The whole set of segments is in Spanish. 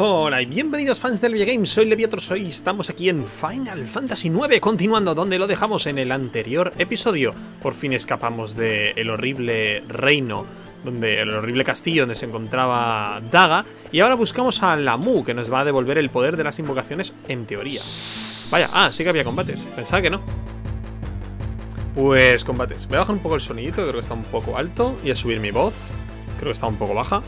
Hola y bienvenidos fans de LevillaGames, soy Leviotros, hoy estamos aquí en Final Fantasy IX, continuando donde lo dejamos en el anterior episodio. Por fin escapamos del horrible reino, el horrible castillo donde se encontraba Daga, y ahora buscamos a Ramuh, que nos va a devolver el poder de las invocaciones, en teoría. Vaya, sí que había combates, pensaba que no. Pues combates, voy a bajar un poco el sonidito, creo que está un poco alto, y a subir mi voz, creo que está un poco baja.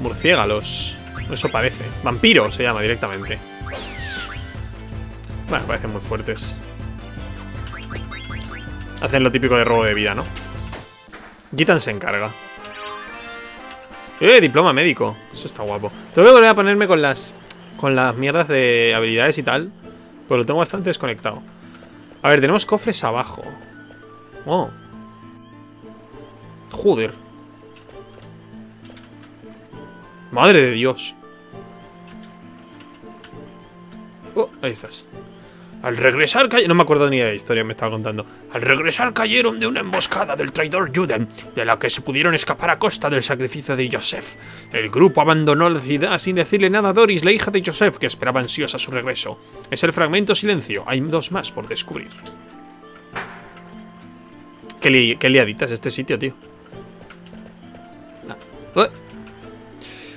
Murciélagos. Eso parece. Vampiro se llama directamente. Bueno, parecen muy fuertes. Hacen lo típico de robo de vida, ¿no? Gitan se encarga. Diploma médico. Eso está guapo. Tengo que volver a ponerme con las mierdas de habilidades y tal. Pues lo tengo bastante desconectado. A ver, tenemos cofres abajo. Oh. Joder. Madre de Dios. Ahí estás. Al regresar cayeron... No me acuerdo ni de la historia, me estaba contando. Al regresar cayeron de una emboscada del traidor Juden, de la que se pudieron escapar a costa del sacrificio de Joseph. El grupo abandonó la ciudad sin decirle nada a Doris, la hija de Joseph, que esperaba ansiosa su regreso. Es el fragmento silencio. Hay dos más por descubrir. Qué liadita es este sitio, tío.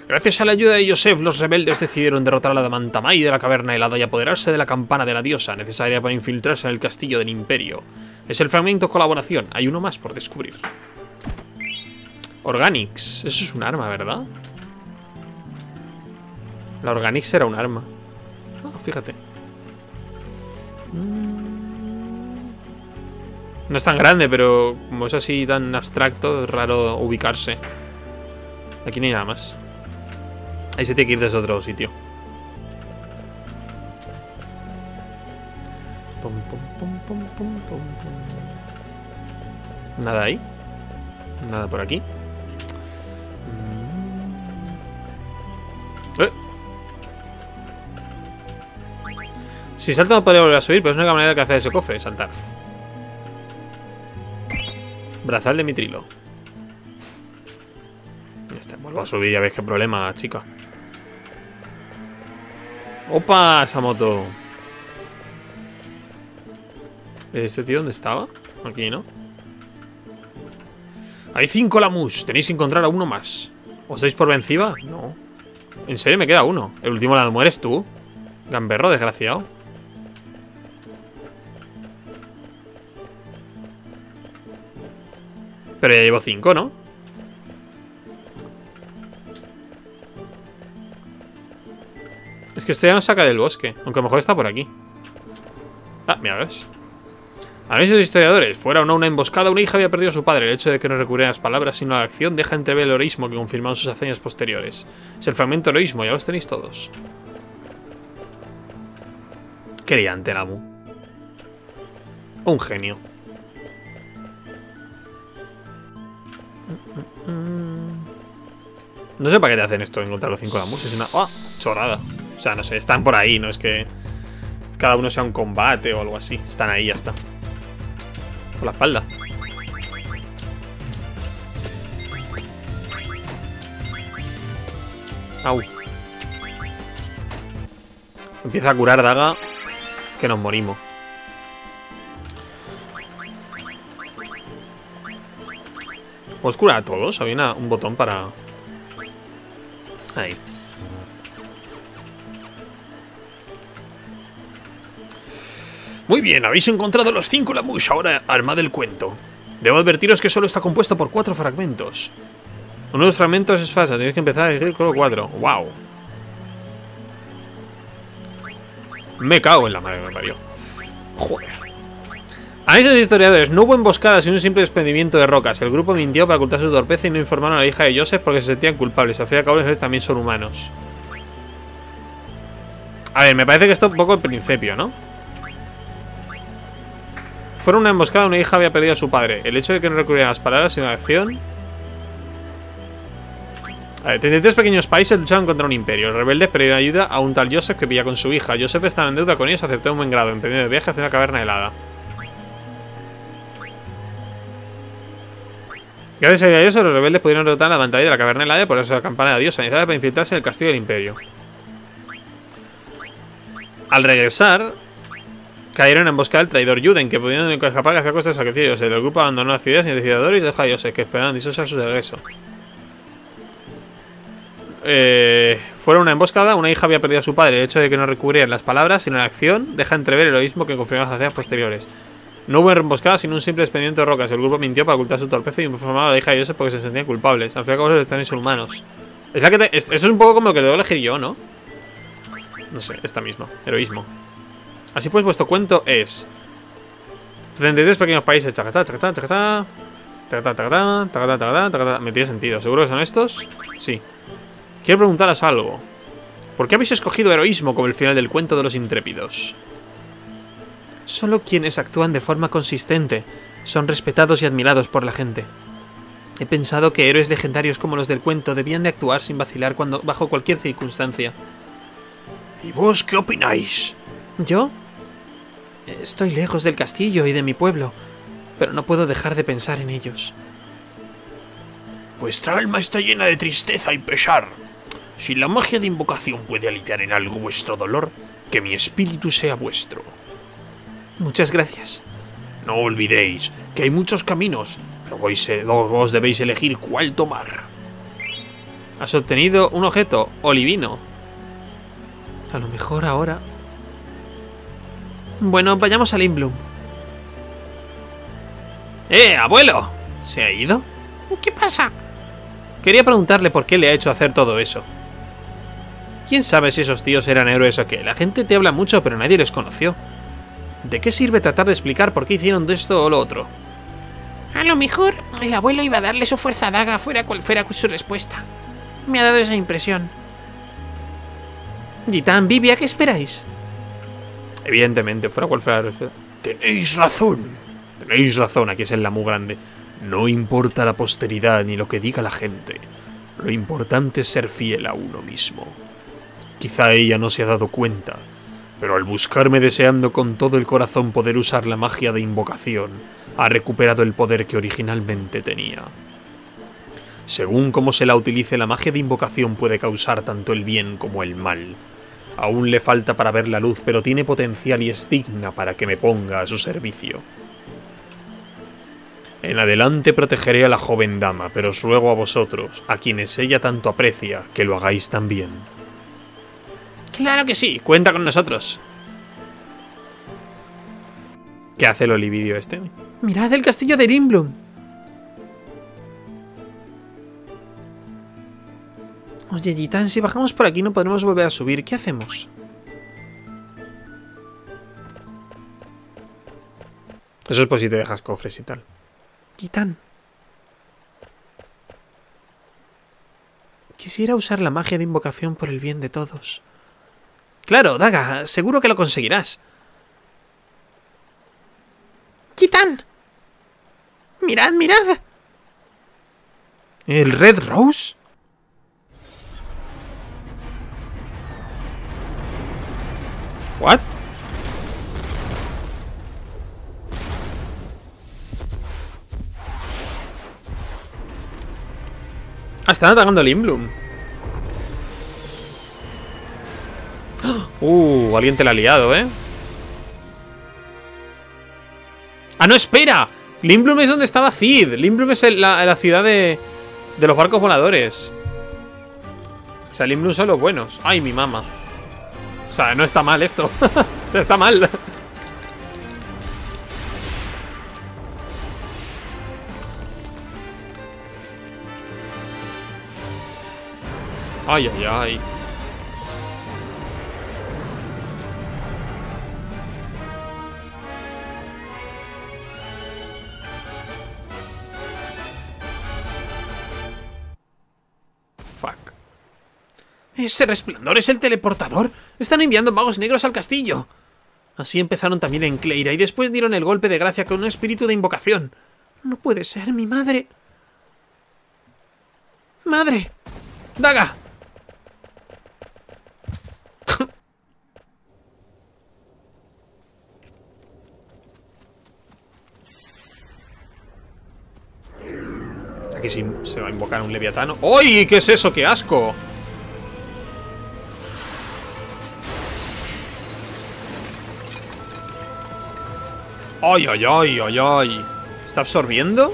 Gracias a la ayuda de Joseph, los rebeldes decidieron derrotar a la Damantamai de la caverna helada y apoderarse de la campana de la diosa, necesaria para infiltrarse en el castillo del imperio. Es el fragmento colaboración, hay uno más por descubrir. Organix, eso es un arma, ¿verdad? La Organix era un arma. Fíjate. No es tan grande, pero como es así tan abstracto, es raro ubicarse. Aquí no hay nada más. Ahí se tiene que ir desde otro sitio. Nada ahí. Nada por aquí. Si salto no podría volver a subir, pero es una manera que hace ese cofre, saltar. Brazal de Mitrilo. Vuelvo a subir, ya ves qué problema, chica. ¡Opa, Samoto! ¿Este tío dónde estaba? Aquí, ¿no? Hay 5 Lamus. Tenéis que encontrar a uno más. ¿Os dais por vencida? No. ¿En serio me queda uno? El último Lamu eres tú. Gamberro, desgraciado. Pero ya llevo 5, ¿no? Es que esto ya nos saca del bosque. Aunque a lo mejor está por aquí. Mira, ves. ¿Habéis sido historiadores? Fuera o no una emboscada, una hija había perdido a su padre. El hecho de que no recurriera a las palabras sino a la acción deja entrever el heroísmo que confirmaron sus hazañas posteriores. Es el fragmento heroísmo, ya los tenéis todos. Qué liante, Ramuh. Un genio. No sé para qué te hacen esto, encontrar los 5 Lamus. Es una... chorrada. O sea, no sé, están por ahí, no es que cada uno sea un combate o algo así. Están ahí, ya está. Por la espalda. Au. Empieza a curar Daga, que nos morimos. ¿Puedo curar a todos? Había un botón para... Ahí. Muy bien, habéis encontrado los 5 Lamus, ahora armad el cuento. Debo advertiros que solo está compuesto por 4 fragmentos. Uno de los fragmentos es falsa, tenéis que empezar a elegir con los 4. ¡Wow! Me cago en la madre que me parió. Joder. A esos historiadores, no hubo emboscadas sino un simple desprendimiento de rocas. El grupo mintió para ocultar su torpeza y no informaron a la hija de Joseph porque se sentían culpables. Sofía Cabo de Jesús también son humanos. A ver, me parece que esto es un poco el principio, ¿no? Fuera una emboscada, una hija había perdido a su padre. El hecho de que no recurrieran a las palabras sino a la acción. A ver, 33 pequeños países lucharon contra un imperio. Los rebeldes pidieron ayuda a un tal Joseph que pilla con su hija. Joseph estaba en deuda con ellos, aceptó un buen grado, emprendió de viaje hacia una caverna helada. Gracias a ellos, los rebeldes pudieron derrotar la pantalla de la caverna helada por esa campana de Dios, sanizada para infiltrarse en el castillo del imperio. Al regresar, cayeron en emboscada el traidor Juden, que pudieron escapar hacia costa de sacrificios. El grupo abandonó la ciudad sin decidir a Doris y dejó a Joseph, que esperaban disociar su regreso. Fueron una emboscada, una hija había perdido a su padre. El hecho de que no recubrieran las palabras, sino la acción, deja entrever el heroísmo que confirmaba las acciones posteriores. No hubo emboscada, sino un simple expediente de rocas. El grupo mintió para ocultar su torpeza y informaba a la hija de Joseph porque se sentían culpables. Al fin y al cabo, están inhumanos. Eso es un poco como lo que debo elegir yo, ¿no? No sé, esta misma. Heroísmo. Así pues, vuestro cuento es 33 pequeños países. Chacatá, chacatá, chacatá. Chacatá, chacatá, chacatá, chacatá, chacatá. Me tiene sentido. ¿Seguro que son estos? Sí. Quiero preguntaros algo. ¿Por qué habéis escogido heroísmo como el final del cuento de los intrépidos? Solo quienes actúan de forma consistente son respetados y admirados por la gente. He pensado que héroes legendarios como los del cuento debían de actuar sin vacilar bajo cualquier circunstancia. ¿Y vos qué opináis? ¿Yo? Estoy lejos del castillo y de mi pueblo, pero no puedo dejar de pensar en ellos. Vuestra alma está llena de tristeza y pesar. Si la magia de invocación puede aliviar en algo vuestro dolor, que mi espíritu sea vuestro. Muchas gracias. No olvidéis que hay muchos caminos, pero vos debéis elegir cuál tomar. Has obtenido un objeto, olivino. A lo mejor ahora... Bueno, vayamos a Lindblum. ¡Eh, abuelo! ¿Se ha ido? ¿Qué pasa? Quería preguntarle por qué le ha hecho hacer todo eso. ¿Quién sabe si esos tíos eran héroes o qué? La gente te habla mucho, pero nadie les conoció. ¿De qué sirve tratar de explicar por qué hicieron esto o lo otro? A lo mejor el abuelo iba a darle su fuerza a Daga, fuera cual fuera su respuesta. Me ha dado esa impresión. Gitán, Vivi, ¿a qué esperáis? Evidentemente, fuera cual fuera la respuesta. Tenéis razón. Tenéis razón, aquí es el Lamu grande. No importa la posteridad ni lo que diga la gente. Lo importante es ser fiel a uno mismo. Quizá ella no se ha dado cuenta, pero al buscarme deseando con todo el corazón poder usar la magia de invocación, ha recuperado el poder que originalmente tenía. Según cómo se la utilice, la magia de invocación puede causar tanto el bien como el mal. Aún le falta para ver la luz, pero tiene potencial y es digna para que me ponga a su servicio. En adelante protegeré a la joven dama, pero os ruego a vosotros, a quienes ella tanto aprecia, que lo hagáis también. ¡Claro que sí! ¡Cuenta con nosotros! ¿Qué hace el Olividio este? ¡Mirad el castillo de Lindblum! Oye, Gitán, si bajamos por aquí no podremos volver a subir. ¿Qué hacemos? Eso es por si te dejas cofres y tal. Gitán. Quisiera usar la magia de invocación por el bien de todos. Claro, Daga, seguro que lo conseguirás. ¡Gitán! ¡Mirad, mirad! ¿El Red Rose? ¿What? Ah, están atacando a Lindblum. Alguien te la ha liado, ¿eh? ¡Ah, no, espera! Lindblum es donde estaba Cid. Lindblum es la ciudad de los barcos voladores. O sea, Lindblum son los buenos. ¡Ay, mi mamá! O sea, no está mal esto. No está mal. Ay, ay, ay. ¿Ese resplandor es el teleportador? Están enviando magos negros al castillo. Así empezaron también en Cleyra y después dieron el golpe de gracia con un espíritu de invocación. No puede ser, mi madre. ¡Madre! ¡Daga! Aquí sí se va a invocar un leviatano. ¡Uy! ¿Qué es eso? ¡Qué asco! ¡Ay, ay, ay, ay, ay! ¿Está absorbiendo?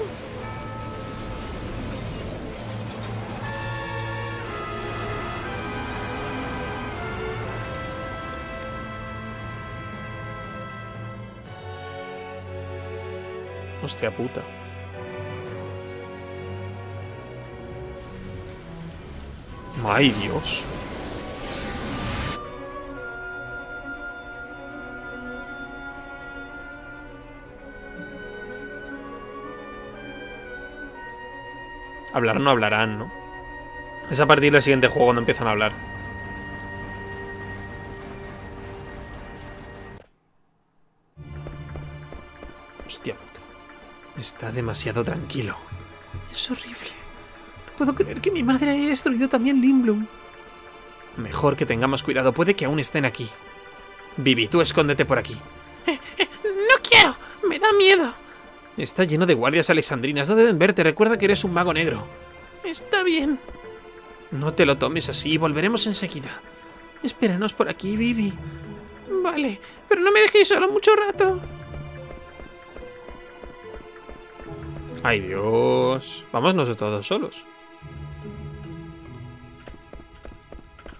Hostia puta. ¡Ay, Dios! Hablar no hablarán, ¿no? Es a partir del siguiente juego cuando empiezan a hablar. Hostia puta. Está demasiado tranquilo. Es horrible. No puedo creer que mi madre haya destruido también Lindblum. Mejor que tengamos cuidado. Puede que aún estén aquí. Vivi, tú escóndete por aquí. No quiero. Me da miedo. Está lleno de guardias alexandrinas, no deben verte, recuerda que eres un mago negro. Está bien. No te lo tomes así, volveremos enseguida. Espéranos por aquí, Vivi. Vale, pero no me dejéis solo mucho rato. Ay, Dios. Vamos nosotros solos.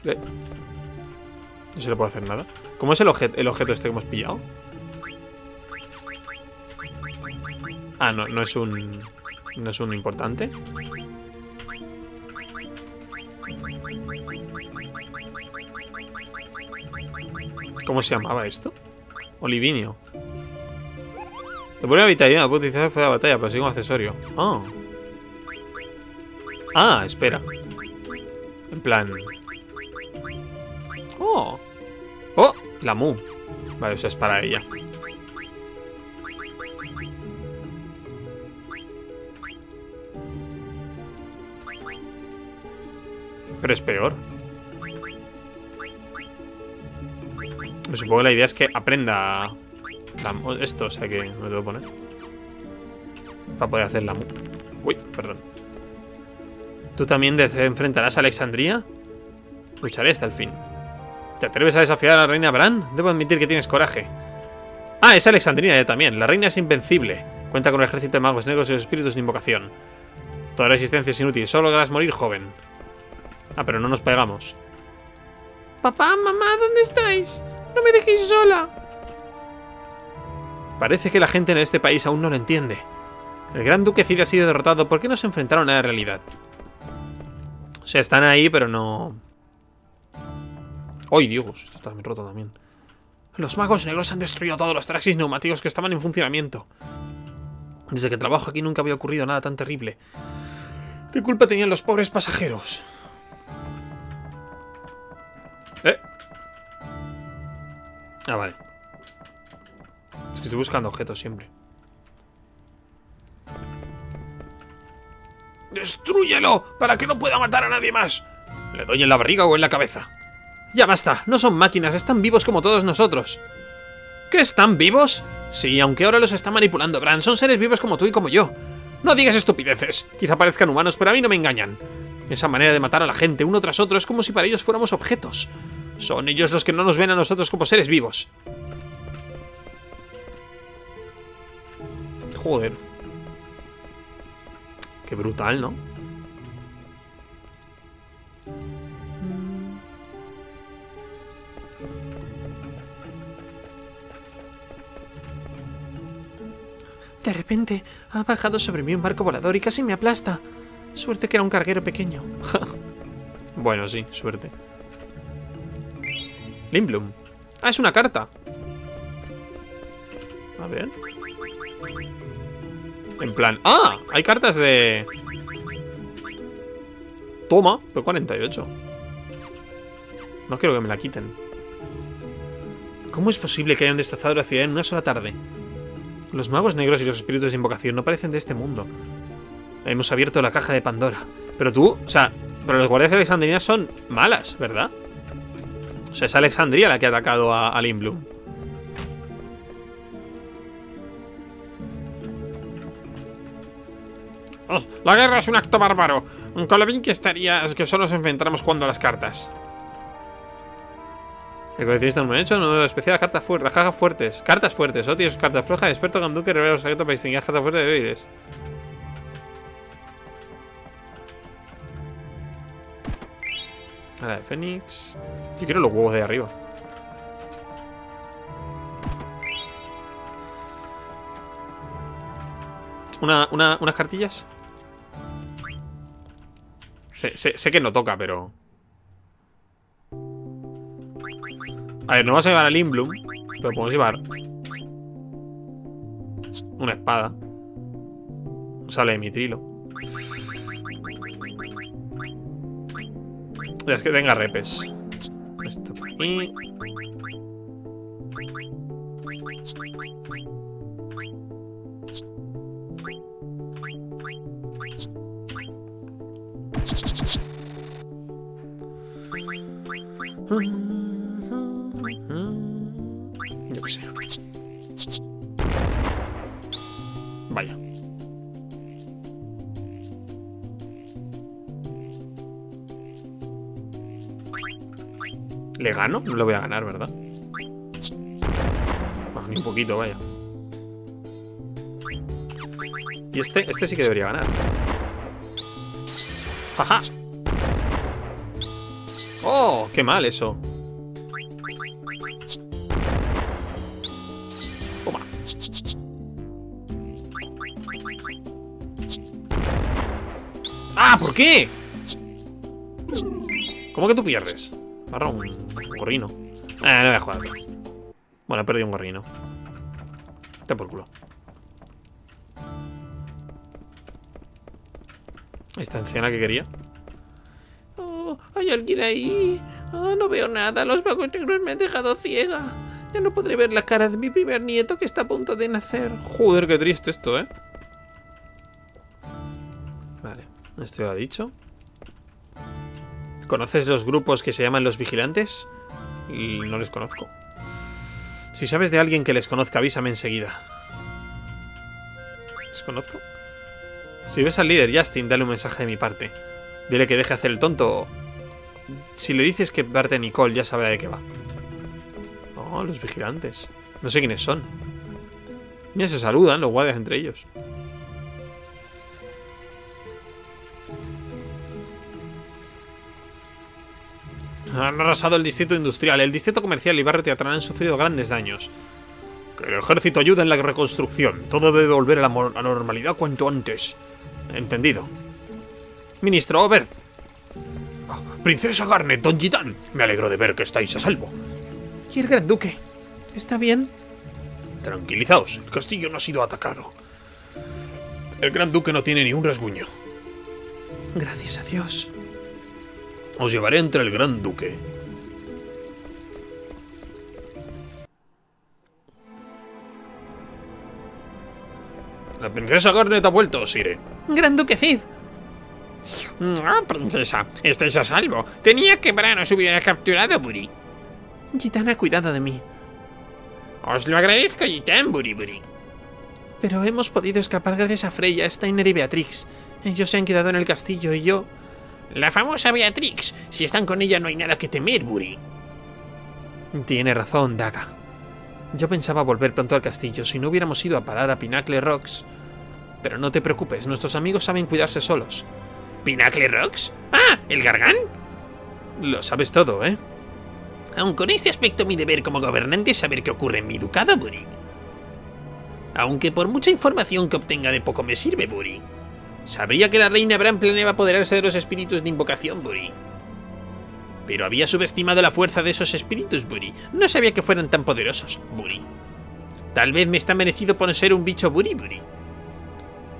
No se le puede hacer nada. ¿Cómo es el objeto este que hemos pillado? Ah, no, no es un importante. ¿Cómo se llamaba esto? Olivinio. Te pone vitalidad, puedo utilizar fuera de batalla, pero sigue un accesorio. Oh. Ah, espera. En plan. Oh. Oh, la Mu. Vale, o sea, es para ella. Pero es peor. Me supongo que la idea es que aprenda esto, o sea que me lo tengo que poner para poder hacer la... Uy, perdón. ¿Tú también te enfrentarás a Alejandría? Lucharé hasta el fin. ¿Te atreves a desafiar a la reina Bran? Debo admitir que tienes coraje. Ah, es Alejandría ya también. La reina es invencible. Cuenta con un ejército de magos negros y los espíritus de invocación. Toda resistencia es inútil. Solo lograrás morir joven. Ah, pero no nos pegamos. Papá, mamá, ¿dónde estáis? No me dejéis sola. Parece que la gente en este país aún no lo entiende. El gran duque Cid ha sido derrotado. ¿Por qué no se enfrentaron a la realidad? O sea, están ahí, pero no... ¡Ay, Dios! Esto está roto también. Los magos negros han destruido todos los taxis neumáticos que estaban en funcionamiento. Desde que trabajo aquí nunca había ocurrido nada tan terrible. ¿Qué culpa tenían los pobres pasajeros? Ah, vale. Es que estoy buscando objetos siempre. ¡Destrúyelo! ¡Para que no pueda matar a nadie más! Le doy en la barriga o en la cabeza. Ya basta, no son máquinas, están vivos como todos nosotros. ¿Qué, están vivos? Sí, aunque ahora los está manipulando Bran, son seres vivos como tú y como yo. No digas estupideces, quizá parezcan humanos, pero a mí no me engañan. Esa manera de matar a la gente uno tras otro es como si para ellos fuéramos objetos. Son ellos los que no nos ven a nosotros como seres vivos. Joder. Qué brutal, ¿no? De repente ha bajado sobre mí un barco volador y casi me aplasta. Suerte que era un carguero pequeño. Bueno, sí, suerte. Lindblum. Ah, es una carta. A ver. En plan... ¡Ah! Hay cartas de... Toma, P48. No quiero que me la quiten. ¿Cómo es posible que hayan destrozado la ciudad en una sola tarde? Los magos negros y los espíritus de invocación no parecen de este mundo. Hemos abierto la caja de Pandora. Pero tú... O sea... Pero los guardias alexandrinas son malas, ¿verdad? O sea, es Alejandría la que ha atacado a Lindblum. Oh, la guerra es un acto bárbaro. Con lo bien que estaría es que solo nos enfrentáramos jugando a las cartas. El coleccionista no me ha hecho, no especial cartas fuertes, jaja fuertes. Cartas fuertes, oh, tío, cartas flojas, experto ganduque, revela los secretos para distinguir cartas fuertes de débiles. A la de Fénix. Yo quiero los huevos de arriba. ¿Unas cartillas? Sé que no toca, pero... A ver, no vas a llevar a Lindblum, pero podemos llevar una espada. Sale de Mitrilo. Es que tenga repes. Esto por aquí. Yo qué sé. Vaya. ¿Le gano? No le voy a ganar, ¿verdad? Bueno, ni un poquito, vaya. Y este sí que debería ganar. ¡Ajá! ¡Oh! ¡Qué mal eso! Toma. ¡Ah! ¿Por qué? ¿Cómo que tú pierdes? Barra un gorrino. No voy a jugar. Bueno, he perdido un gorrino. Está por culo. Esta anciana que quería. Oh, hay alguien ahí. Oh, no veo nada. Los vagos negros me han dejado ciega. Ya no podré ver la cara de mi primer nieto que está a punto de nacer. Joder, qué triste esto, ¿eh? Vale, esto ya ha dicho. ¿Conoces los grupos que se llaman los vigilantes? No les conozco. Si sabes de alguien que les conozca, avísame enseguida. ¿Les conozco? Si ves al líder Justin, dale un mensaje de mi parte. Dile que deje hacer el tonto. Si le dices que parte Nicole, ya sabrá de qué va. Oh, los vigilantes. No sé quiénes son. Ni se saludan los guardias entre ellos. Han arrasado el distrito industrial, el distrito comercial y barrio teatral han sufrido grandes daños. Que el ejército ayude en la reconstrucción. Todo debe volver a la normalidad cuanto antes. Entendido. Ministro Obert. Princesa Garnet, Don Gitán. Me alegro de ver que estáis a salvo. ¿Y el gran duque? ¿Está bien? Tranquilizaos, el castillo no ha sido atacado. El gran duque no tiene ni un rasguño. Gracias a Dios. Os llevaré entre el gran duque. La princesa Garnet ha vuelto, Sire. Gran duque Cid. Ah, princesa, estáis a salvo. Tenía que Brahne os hubiera capturado, Buri. Gitana ha cuidado de mí. Os lo agradezco, Gitán, Buri. Pero hemos podido escapar gracias a Freya, Steiner y Beatrix. Ellos se han quedado en el castillo y yo... La famosa Beatrix. Si están con ella no hay nada que temer, Buri. Tiene razón, Daga. Yo pensaba volver pronto al castillo si no hubiéramos ido a parar a Pinacle Rocks. Pero no te preocupes, nuestros amigos saben cuidarse solos. ¿Pinacle Rocks? ¡Ah! ¿El Gargán? Lo sabes todo, ¿eh? Aun con este aspecto mi deber como gobernante es saber qué ocurre en mi ducado, Buri. Aunque por mucha información que obtenga de poco me sirve, Buri. Sabría que la reina Brahne planeaba apoderarse de los espíritus de invocación, Buri. Pero había subestimado la fuerza de esos espíritus, Buri. No sabía que fueran tan poderosos, Buri. Tal vez me está merecido por ser un bicho, Buri.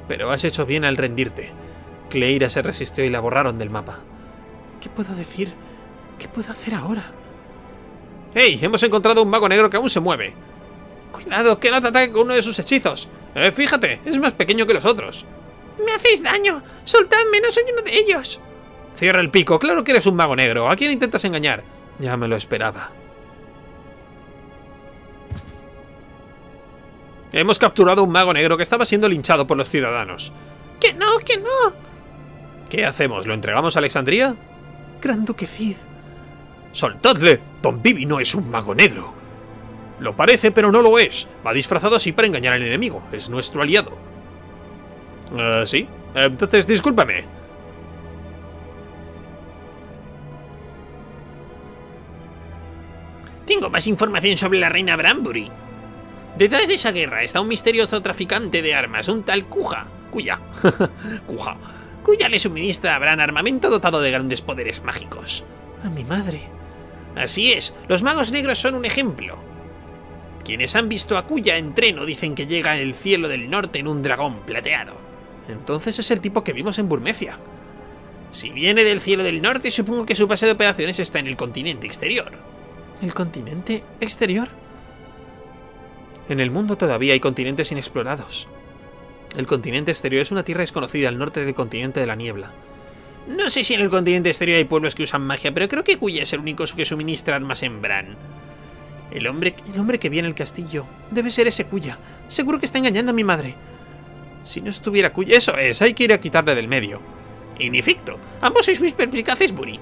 Pero has hecho bien al rendirte. Cleyra se resistió y la borraron del mapa. ¿Qué puedo decir? ¿Qué puedo hacer ahora? ¡Hey! Hemos encontrado un mago negro que aún se mueve. ¡Cuidado! ¡Que no te ataque con uno de sus hechizos! Fíjate, es más pequeño que los otros. ¡Me hacéis daño! ¡Soltadme! ¡No soy uno de ellos! Cierra el pico. Claro que eres un mago negro. ¿A quién intentas engañar? Ya me lo esperaba. Hemos capturado a un mago negro que estaba siendo linchado por los ciudadanos. ¡Que no, que no! ¿Qué hacemos? ¿Lo entregamos a Alejandría? Gran Duque Cid. ¡Soltadle! Don Vivi no es un mago negro. Lo parece, pero no lo es. Va disfrazado así para engañar al enemigo. Es nuestro aliado. ¿Sí? Entonces, discúlpame. Tengo más información sobre la reina Branbury. Detrás de esa guerra está un misterioso traficante de armas, un tal Kuja. Kuja le suministra a Bran armamento dotado de grandes poderes mágicos. ¡A mi madre! Así es, los magos negros son un ejemplo. Quienes han visto a Kuja en treno dicen que llega al cielo del norte en un dragón plateado. Entonces es el tipo que vimos en Burmecia. Si viene del cielo del norte, supongo que su base de operaciones está en el continente exterior. ¿El continente exterior? En el mundo todavía hay continentes inexplorados. El continente exterior es una tierra desconocida al norte del continente de la niebla. No sé si en el continente exterior hay pueblos que usan magia, pero creo que Kuja es el único que suministra armas en Bran. El hombre que viene al castillo debe ser ese Kuja. Seguro que está engañando a mi madre. Si no estuviera Kuja... Eso es, hay que ir a quitarle del medio. En efecto, ambos sois muy perspicaces, Buri.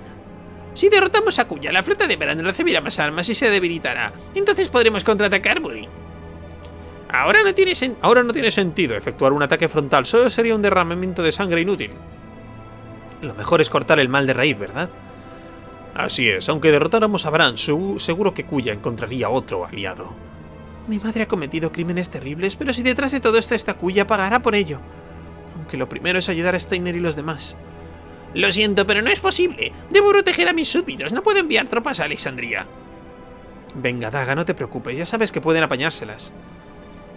Si derrotamos a Kuja, la flota de Bran recibirá más armas y se debilitará. Entonces podremos contraatacar, Buri. Ahora no tiene sentido efectuar un ataque frontal, solo sería un derramamiento de sangre inútil. Lo mejor es cortar el mal de raíz, ¿verdad? Así es, aunque derrotáramos a Bran, seguro que Kuja encontraría otro aliado. Mi madre ha cometido crímenes terribles, pero si detrás de todo esto está Kuja, pagará por ello. Aunque lo primero es ayudar a Steiner y los demás. Lo siento, pero no es posible. Debo proteger a mis súbditos, no puedo enviar tropas a Alejandría. Venga, Daga, no te preocupes, ya sabes que pueden apañárselas.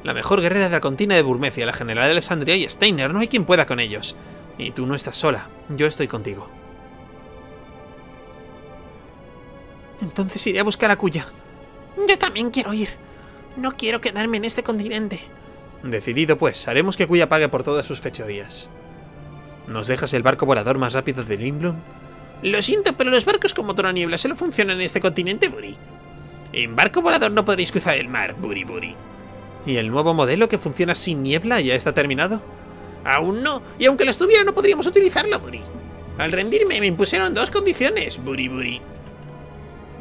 La mejor guerrera de la contina de Burmecia, la general de Alejandría y Steiner, no hay quien pueda con ellos. Y tú no estás sola, yo estoy contigo. Entonces iré a buscar a Kuja. Yo también quiero ir. No quiero quedarme en este continente. Decidido pues, haremos que Kuja pague por todas sus fechorías. ¿Nos dejas el barco volador más rápido de Lindblum? Lo siento, pero los barcos con motor a niebla solo funcionan en este continente, Buri. En barco volador no podréis cruzar el mar, Buri. ¿Y el nuevo modelo que funciona sin niebla ya está terminado? Aún no, y aunque lo estuviera no podríamos utilizarlo, Buri. Al rendirme me impusieron dos condiciones, Buri.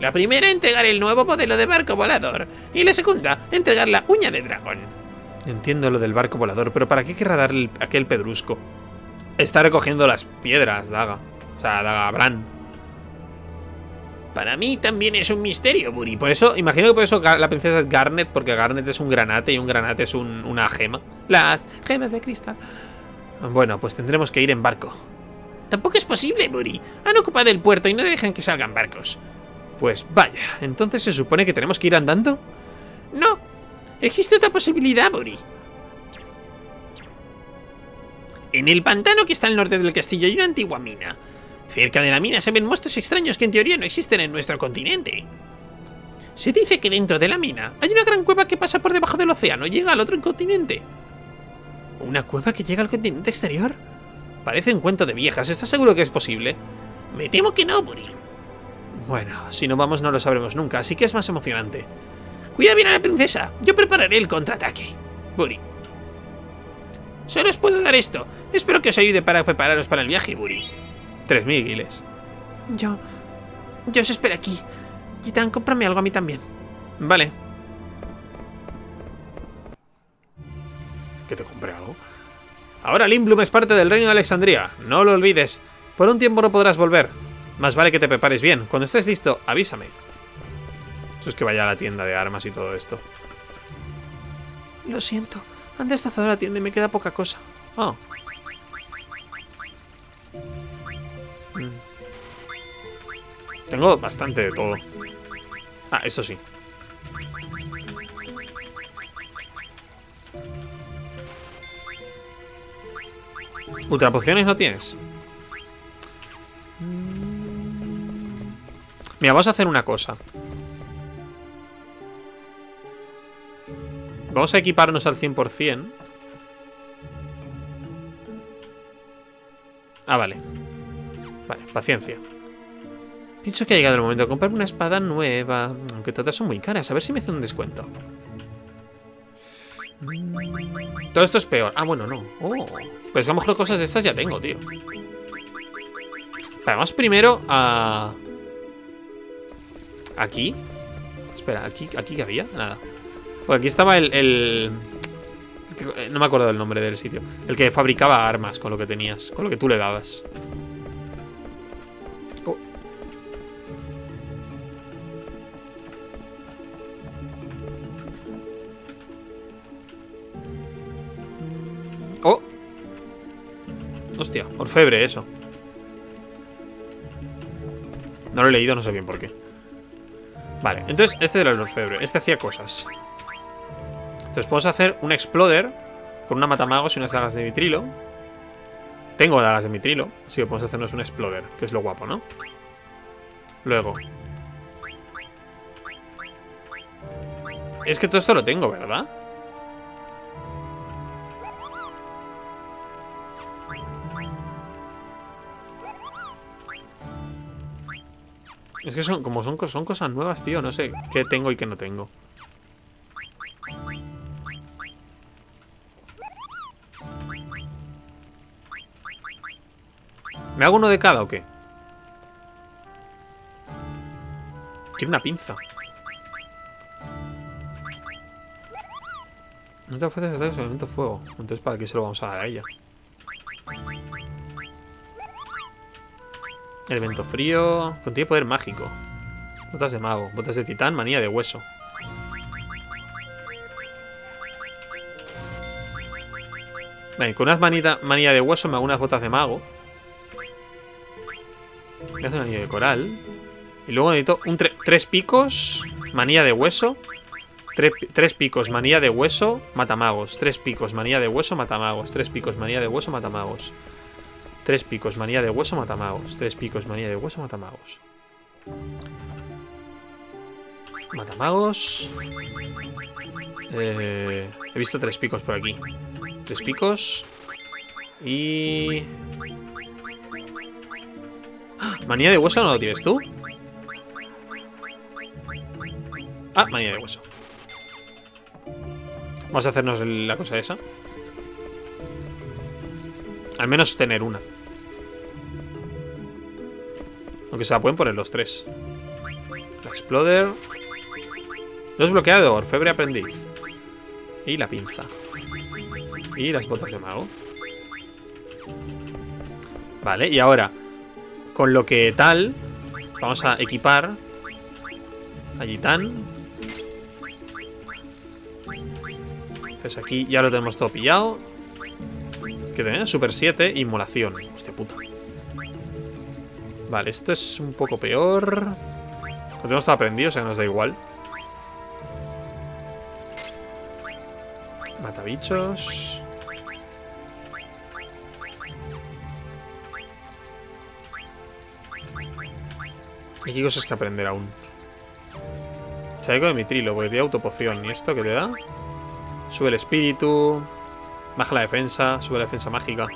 La primera, entregar el nuevo modelo de barco volador. Y la segunda, entregar la uña de dragón. Entiendo lo del barco volador, pero ¿para qué querrá darle aquel pedrusco? Está recogiendo las piedras, Daga. O sea, Daga Bran. Para mí también es un misterio, Buri. Por eso, imagino que por eso la princesa es Garnet, porque Garnet es un granate y un granate es una gema. Las gemas de cristal. Bueno, pues tendremos que ir en barco. Tampoco es posible, Buri. Han ocupado el puerto y no dejan que salgan barcos. Pues vaya, entonces se supone que tenemos que ir andando. No, existe otra posibilidad, Buri. En el pantano que está al norte del castillo hay una antigua mina. Cerca de la mina se ven monstruos extraños que en teoría no existen en nuestro continente. Se dice que dentro de la mina hay una gran cueva que pasa por debajo del océano y llega al otro continente. ¿Una cueva que llega al continente exterior? Parece un cuento de viejas, ¿estás seguro que es posible? Me temo que no, Buri. Bueno, si no vamos no lo sabremos nunca, así que es más emocionante. Cuida bien a la princesa, yo prepararé el contraataque. Buri. Solo os puedo dar esto. Espero que os ayude para prepararos para el viaje, Buri. 3000 guiles. Yo os espero aquí. Gitán, cómprame algo a mí también. Vale. ¿Que te compré algo? Ahora Lindblum es parte del reino de Alejandría. No lo olvides. Por un tiempo no podrás volver. Más vale que te prepares bien. Cuando estés listo, avísame. Eso es que vaya a la tienda de armas y todo esto. Lo siento. Han destrozado la tienda y me queda poca cosa. Oh. Tengo bastante de todo. Ah, eso sí. ¿Ultra pociones no tienes? Mira, vamos a hacer una cosa. Vamos a equiparnos al 100%. Ah, vale. Vale, paciencia. Pienso que ha llegado el momento de comprarme una espada nueva. Aunque todas son muy caras. A ver si me hace un descuento. Todo esto es peor. Ah, bueno, no. Oh, pues a lo mejor cosas de estas ya tengo, tío. Vale, vamos primero a... Aquí. Espera, ¿aquí qué había? Nada. Pues aquí estaba el... No me acuerdo del nombre del sitio. El que fabricaba armas con lo que tenías. Con lo que tú le dabas. Oh. Oh. Hostia, orfebre eso. No lo he leído, no sé bien por qué. Vale, entonces este era el orfebre. Este hacía cosas. Entonces podemos hacer un exploder con una matamagos y unas dagas de mitrilo. Tengo dagas de mitrilo, así que podemos hacernos un exploder, que es lo guapo, ¿no? Luego. Es que todo esto lo tengo, ¿verdad? Es que son como son cosas nuevas, tío. No sé qué tengo y qué no tengo. ¿Me hago uno de cada o qué? Quiero una pinza. No te ofreces ataques de elemento fuego. Entonces, ¿para qué se lo vamos a dar a ella? Elemento frío. Contiene poder mágico. Botas de mago. Botas de titán. Manía de hueso. Vale, con unas manía de hueso me hago unas botas de mago. Me hace un anillo de coral. Y luego necesito un tres picos. Manía de hueso. Tres picos, manía de hueso, matamagos. Tres picos, manía de hueso, matamagos. Tres picos, manía de hueso, matamagos. Tres picos, manía de hueso, matamagos. Tres picos, manía de hueso, matamagos. Matamagos. He visto tres picos por aquí. Tres picos. Y... ¿Manía de hueso no lo tienes tú? Ah, manía de hueso. Vamos a hacernos la cosa esa. Al menos tener una. Aunque se la pueden poner los tres. La exploder. Lo desbloqueado, orfebre aprendiz. Y la pinza. Y las botas de mago. Vale, y ahora... Con lo que tal, vamos a equipar a Gitán. Pues aquí ya lo tenemos todo pillado. ¿Qué tenemos? Super 7, inmolación. Hostia puta. Vale, esto es un poco peor. Lo tenemos todo aprendido, o sea que nos da igual. Matabichos. Hay cosas que aprender aún. Chaleco de mitrilo, porque te da autopoción. ¿Y esto qué te da? Sube el espíritu. Baja la defensa. Sube la defensa mágica.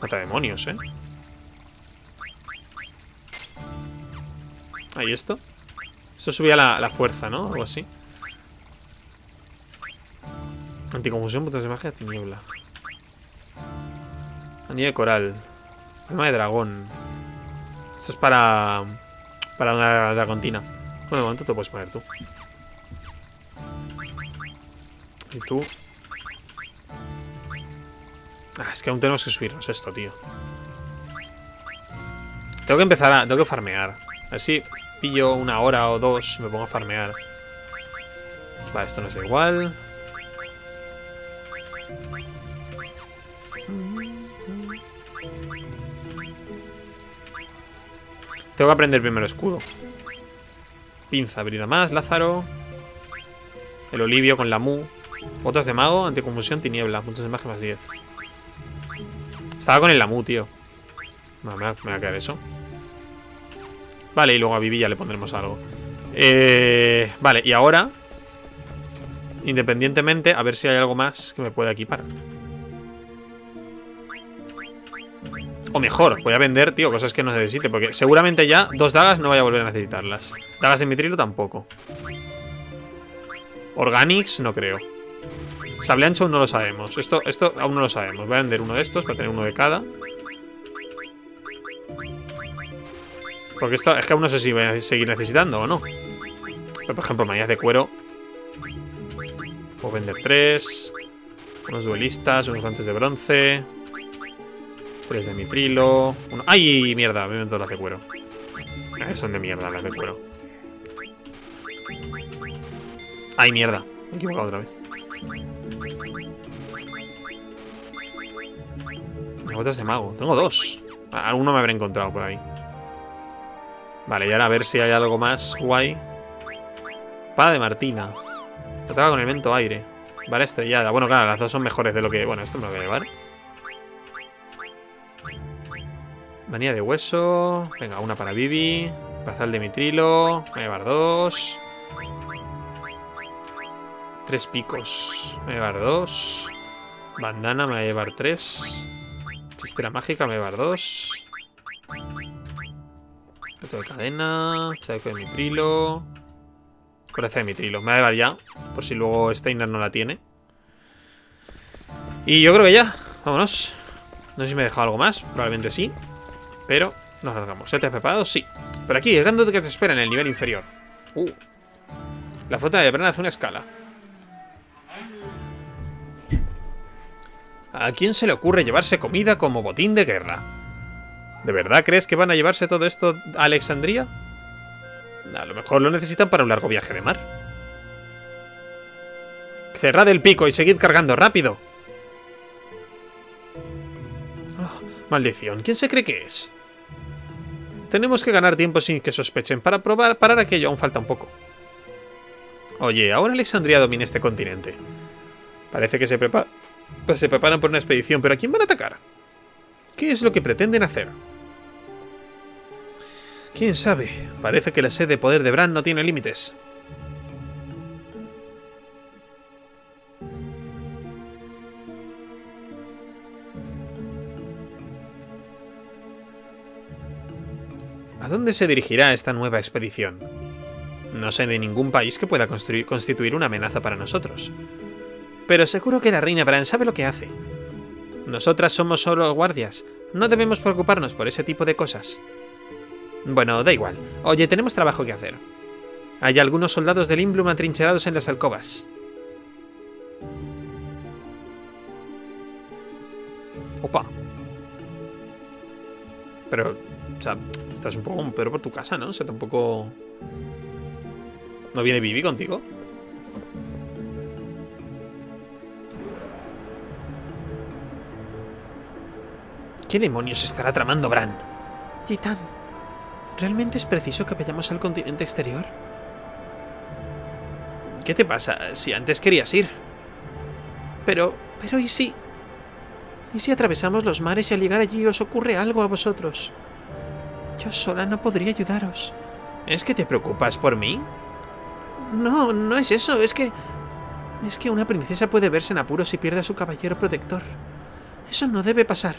Mata demonios, ¿eh? Ahí esto. Esto subía la fuerza, ¿no? Algo así. Anticonfusión, botas de magia, tiniebla. Anillo de coral. Alma de dragón. Esto es para una dragontina. Bueno, de momento te lo puedes poner tú. Y tú... Ah, es que aún tenemos que subirnos esto, tío. Tengo que empezar a... Tengo que farmear. A ver si pillo una hora o dos y me pongo a farmear. Vale, esto no es igual. Tengo que aprender primero escudo. Pinza, brida más, Lázaro. El olivio con la mu. Botas de mago, anticonfusión, tiniebla. Puntos de magia más 10. Estaba con el Lamu, tío. No, me va a quedar eso. Vale, y luego a Vivi ya le pondremos algo. Vale, y ahora. Independientemente, a ver si hay algo más que me pueda equipar. O mejor, voy a vender, tío, cosas que no necesite. Porque seguramente ya dos dagas no voy a volver a necesitarlas. Dagas de mitrilo tampoco. Organix, no creo. Sable ancho aún no lo sabemos. Esto aún no lo sabemos. Voy a vender uno de estos para tener uno de cada. Porque esto es que aún no sé si voy a seguir necesitando o no. Pero, por ejemplo, manillas de cuero. Puedo vender tres. Unos duelistas, unos guantes de bronce. Flores de mitrilo. Uno... ¡Ay, mierda! Me invento las de cuero. Son de mierda las de cuero. ¡Ay, mierda! Me he equivocado otra vez. Botas de mago. Tengo dos. Alguno me habré encontrado por ahí. Vale, y ahora a ver si hay algo más guay. Espada de Martina. Ataca con elemento aire. Vara estrellada. Bueno, claro, las dos son mejores de lo que... Bueno, esto me lo voy a llevar. Manía de hueso. Venga, una para Vivi. Brazal de mitrilo. Voy a llevar dos. Tres picos. Me voy a llevar dos. Bandana me voy a llevar tres. Chistera mágica me voy a llevar dos. Plato de cadena. Chaleco de mitrilo. Coraza de mitrilo. Me voy a llevar ya. Por si luego Steiner no la tiene. Y yo creo que ya. Vámonos. No sé si me he dejado algo más. Probablemente sí. Pero nos largamos. ¿Ya te has preparado? Sí. Pero aquí, el gran dote que te espera en el nivel inferior. La flota de Brahne hace una escala. ¿A quién se le ocurre llevarse comida como botín de guerra? ¿De verdad crees que van a llevarse todo esto a Alejandría? A lo mejor lo necesitan para un largo viaje de mar. Cerrad el pico y seguid cargando rápido. Oh, maldición, ¿quién se cree que es? Tenemos que ganar tiempo sin que sospechen. Para parar aquello aún falta un poco. Oye, ahora Alejandría domina este continente. Parece que se preparan por una expedición, pero ¿a quién van a atacar? ¿Qué es lo que pretenden hacer? ¿Quién sabe? Parece que la sed de poder de Bran no tiene límites. ¿A dónde se dirigirá esta nueva expedición? No sé de ningún país que pueda constituir una amenaza para nosotros. Pero seguro que la reina Bran sabe lo que hace. Nosotras somos solo guardias. No debemos preocuparnos por ese tipo de cosas. Bueno, da igual. Oye, tenemos trabajo que hacer. Hay algunos soldados de Lindblum atrincherados en las alcobas. Opa. Pero, o sea, estás un poco un perro por tu casa, ¿no? O sea, tampoco... ¿No viene Vivi contigo? ¿Qué demonios estará tramando Bran? Gitán, ¿realmente es preciso que vayamos al continente exterior? ¿Qué te pasa? Si antes querías ir. Pero ¿y si? ¿Y si atravesamos los mares y al llegar allí os ocurre algo a vosotros? Yo sola no podría ayudaros. ¿Es que te preocupas por mí? No, no es eso, es que una princesa puede verse en apuros si pierde a su caballero protector. Eso no debe pasar.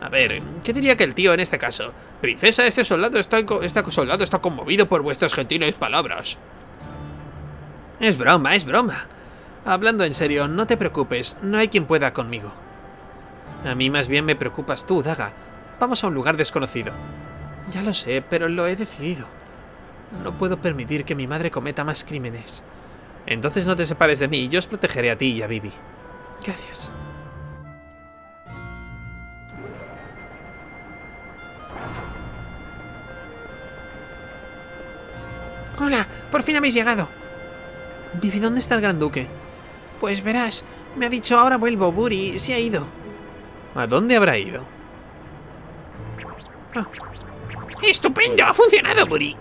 A ver, ¿qué diría que el tío en este caso? Princesa, este soldado está conmovido por vuestras gentiles palabras. Es broma, es broma. Hablando en serio, no te preocupes, no hay quien pueda conmigo. A mí más bien me preocupas tú, Daga. Vamos a un lugar desconocido. Ya lo sé, pero lo he decidido. No puedo permitir que mi madre cometa más crímenes. Entonces no te separes de mí y yo os protegeré a ti y a Vivi. Gracias. ¡Hola! ¡Por fin habéis llegado! Vivi, ¿dónde está el gran duque? Pues verás, me ha dicho ahora vuelvo, Buri, se ha ido. ¿A dónde habrá ido? Oh. ¡Estupendo! ¡Ha funcionado, Buri!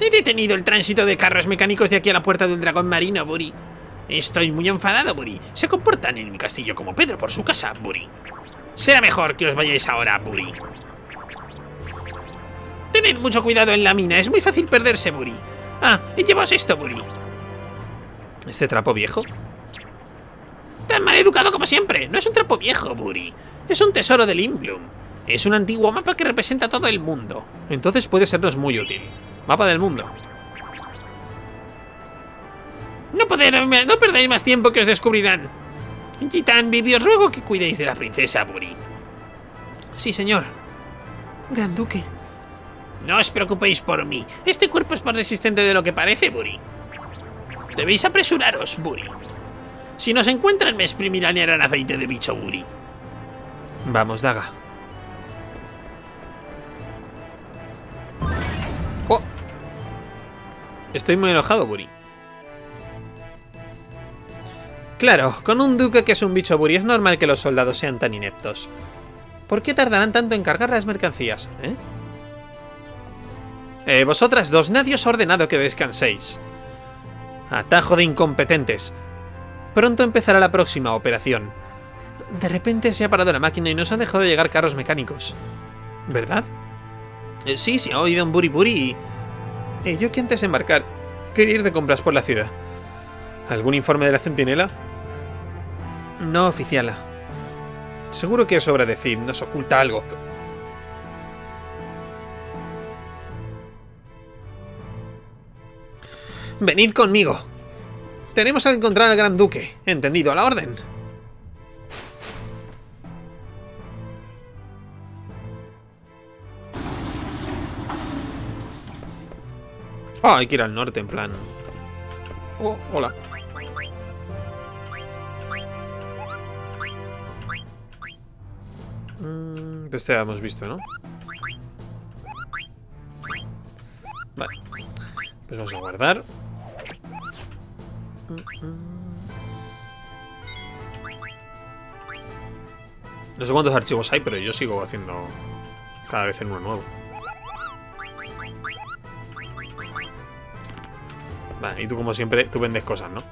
He detenido el tránsito de carros mecánicos de aquí a la puerta del dragón marino, Buri. Estoy muy enfadado, Buri. Se comportan en mi castillo como Pedro por su casa, Buri. Será mejor que os vayáis ahora, Buri. Tened mucho cuidado en la mina, es muy fácil perderse, Buri. Ah, y llevaos esto, Buri. ¿Este trapo viejo? Tan mal educado como siempre. No es un trapo viejo, Buri. Es un tesoro de Lindblum. Es un antiguo mapa que representa todo el mundo. Entonces puede sernos muy útil. Mapa del mundo. No perdáis más tiempo que os descubrirán. Gitán, Vivi, os ruego que cuidéis de la princesa Buri. Sí, señor. Gran duque. No os preocupéis por mí. Este cuerpo es más resistente de lo que parece, Buri. Debéis apresuraros, Buri. Si nos encuentran, me exprimirán y harán aceite de bicho, Buri. Vamos, Daga. Oh. Estoy muy enojado, Buri. Claro, con un duque que es un bicho, Buri, es normal que los soldados sean tan ineptos. ¿Por qué tardarán tanto en cargar las mercancías, eh? Vosotras dos, nadie os ha ordenado que descanséis. Atajo de incompetentes. Pronto empezará la próxima operación. De repente se ha parado la máquina y nos han dejado de llegar carros mecánicos. ¿Verdad? Sí, se ha oído un buri-buri y... yo que antes de embarcar, quería ir de compras por la ciudad. ¿Algún informe de la centinela? No, oficiala. Seguro que es obra de Cid, nos oculta algo. ¡Venid conmigo! Tenemos que encontrar al Gran Duque. Entendido, a la orden. Ah, hay que ir al norte, en plan... Oh, hola. Este ya hemos visto, ¿no? Vale. Pues vamos a guardar. No sé cuántos archivos hay, pero yo sigo haciendo cada vez en uno nuevo. Vale, y tú como siempre, tú vendes cosas, ¿no?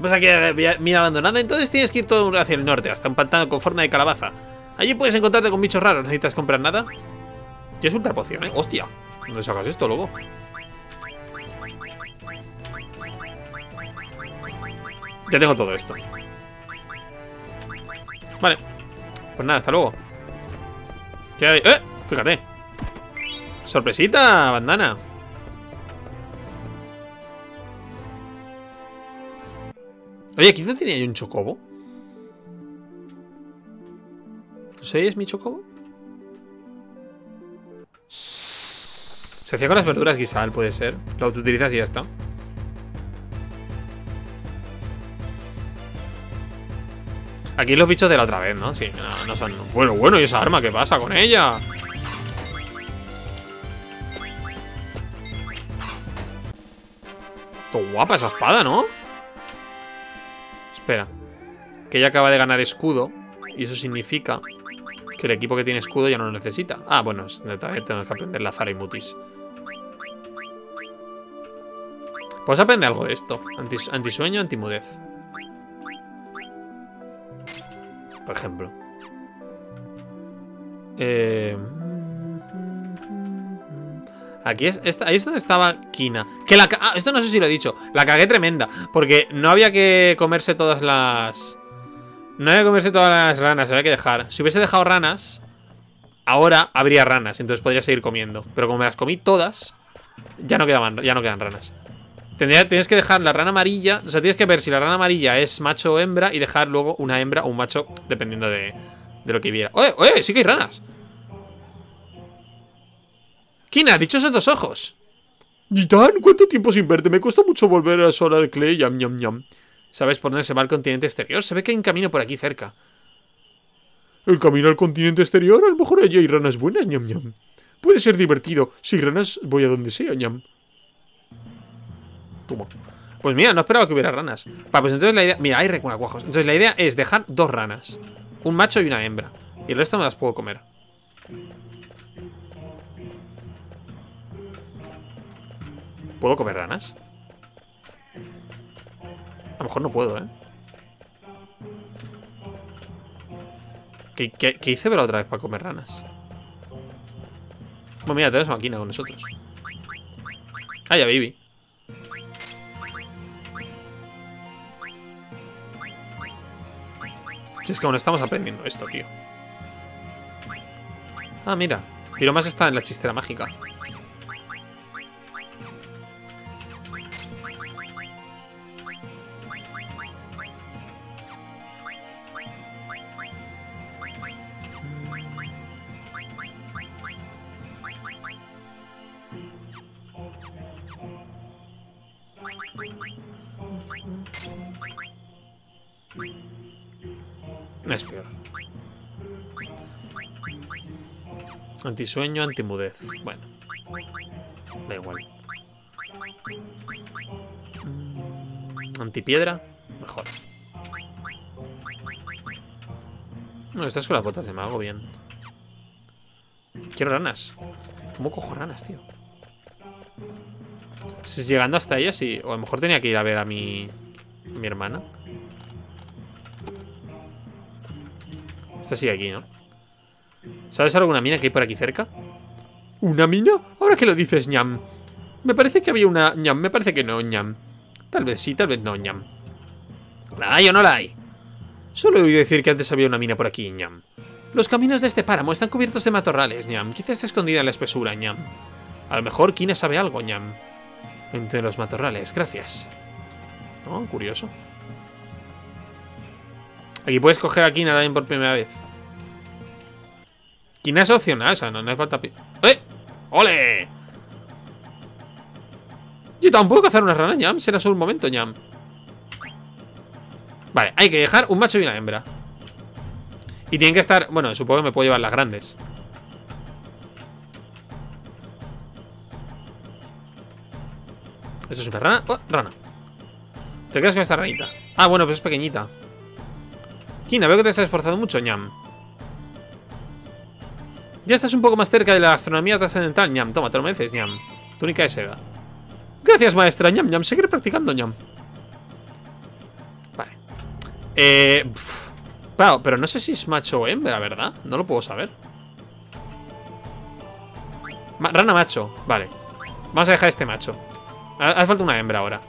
Pues aquí mira abandonada, entonces tienes que ir todo hacia el norte, hasta un pantano con forma de calabaza. Allí puedes encontrarte con bichos raros, ¿necesitas comprar nada? Y es ultra poción, ¿eh? ¡Hostia! ¿Dónde sacas esto, loco? Ya tengo todo esto. Vale. Pues nada, hasta luego. ¿Qué hay? ¡Eh! Fíjate. ¡Sorpresita, bandana! Oye, ¿aquí no tenía yo un chocobo? ¿No sé, es mi chocobo? Se hacía con las verduras guisal, puede ser. Lo utilizas y ya está. Aquí los bichos de la otra vez, ¿no? Sí, no, no son... Bueno, ¿y esa arma? ¿Qué pasa con ella? ¡Qué guapa esa espada!, ¿no? Espera. Que ella acaba de ganar escudo. Y eso significa que el equipo que tiene escudo ya no lo necesita. Ah, bueno, tenemos que aprender Lazara y Mutis. Pues aprende algo de esto. Antisueño, antimudez. Por ejemplo. Aquí es. Ahí es donde estaba Quina. Que la esto no sé si lo he dicho. La cagué tremenda. Porque no había que comerse todas las. No había que comerse todas las ranas. Había que dejar. Si hubiese dejado ranas, ahora habría ranas. Entonces podría seguir comiendo. Pero como me las comí todas, ya no quedan ranas. Tienes que dejar la rana amarilla. O sea, tienes que ver si la rana amarilla es macho o hembra. Y dejar luego una hembra o un macho. Dependiendo de lo que viera. ¡Oye, oye! ¡Sí que hay ranas! ¡Quina! ¡Dichosos dos ojos! ¡Gitán! ¿Cuánto tiempo sin verte? Me cuesta mucho volver a sola del Clay. ¡Yam, yam, yam! ¿Sabes por dónde se va al continente exterior? Se ve que hay un camino por aquí cerca. ¿El camino al continente exterior? A lo mejor allí hay ranas buenas. ¡Ñam, ñam! Puede ser divertido. Si hay ranas, voy a donde sea. ¡Ñam! Tumo. Pues mira, no esperaba que hubiera ranas. Va, pues entonces la idea... Mira, hay recuacuajos. Entonces la idea es dejar dos ranas. Un macho y una hembra. Y el resto me las puedo comer. ¿Puedo comer ranas? A lo mejor no puedo, ¿eh? ¿Qué hice ver otra vez para comer ranas? Bueno, mira, tenemos una máquina con nosotros. Ah, ya, Vivi. Si es que aún estamos aprendiendo esto, tío. Ah, mira. Y lo más está en la chistera mágica. Es peor. Antisueño, antimudez. Bueno. Da igual. Antipiedra. Mejor. No, estás con las botas de mago, bien. Quiero ranas. ¿Cómo cojo ranas, tío? Si es llegando hasta ellas, sí. O a lo mejor tenía que ir a ver a mi hermana. Esta sigue aquí, ¿no? ¿Sabes alguna mina que hay por aquí cerca? ¿Una mina? Ahora que lo dices, ñam. Me parece que había una... ñam, me parece que no, ñam. Tal vez sí, tal vez no, ñam. ¿La hay o no la hay? Solo he oído decir que antes había una mina por aquí, ñam. Los caminos de este páramo están cubiertos de matorrales, ñam. Quizás está escondida en la espesura, ñam. A lo mejor Quina sabe algo, ñam. Entre los matorrales, gracias. Oh, curioso. Aquí puedes coger a Quina también por primera vez. Quina es opcional, o sea, no hace falta... ¡Eh! ¡Ole! Yo tampoco puedo hacer una rana, ñam. Será solo un momento, ñam. Vale, hay que dejar un macho y una hembra. Y tienen que estar... Bueno, supongo que me puedo llevar las grandes. ¿Esto es una rana? ¡Oh, rana! ¿Te quedas con esta ranita? Ah, bueno, pues es pequeñita. Quina, veo que te has esforzado mucho, ñam. Ya estás un poco más cerca de la gastronomía trascendental, ñam. Toma, te lo mereces, ñam. Túnica de seda. Gracias, maestra, ñam, ñam. Seguiré practicando, ñam. Vale. Claro, pero no sé si es macho o hembra, ¿verdad? No lo puedo saber. Rana macho, vale. Vamos a dejar este macho. Hace falta una hembra ahora.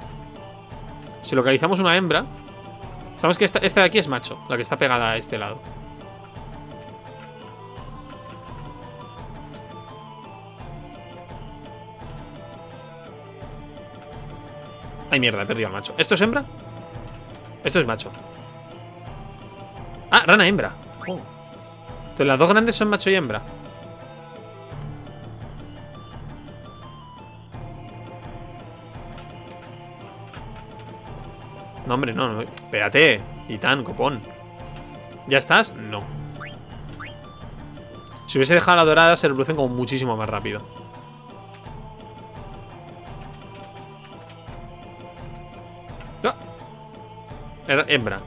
Si localizamos una hembra, sabemos que esta de aquí es macho, la que está pegada a este lado. Ay, mierda, he perdido al macho. ¿Esto es hembra? Esto es macho. Ah, rana hembra. Oh. Entonces las dos grandes son macho y hembra. No, hombre, no, no. Espérate, Gitán, copón. ¿Ya estás? No. Si hubiese dejado la dorada, se reproducen como muchísimo más rápido. ¡Ah! Era hembra.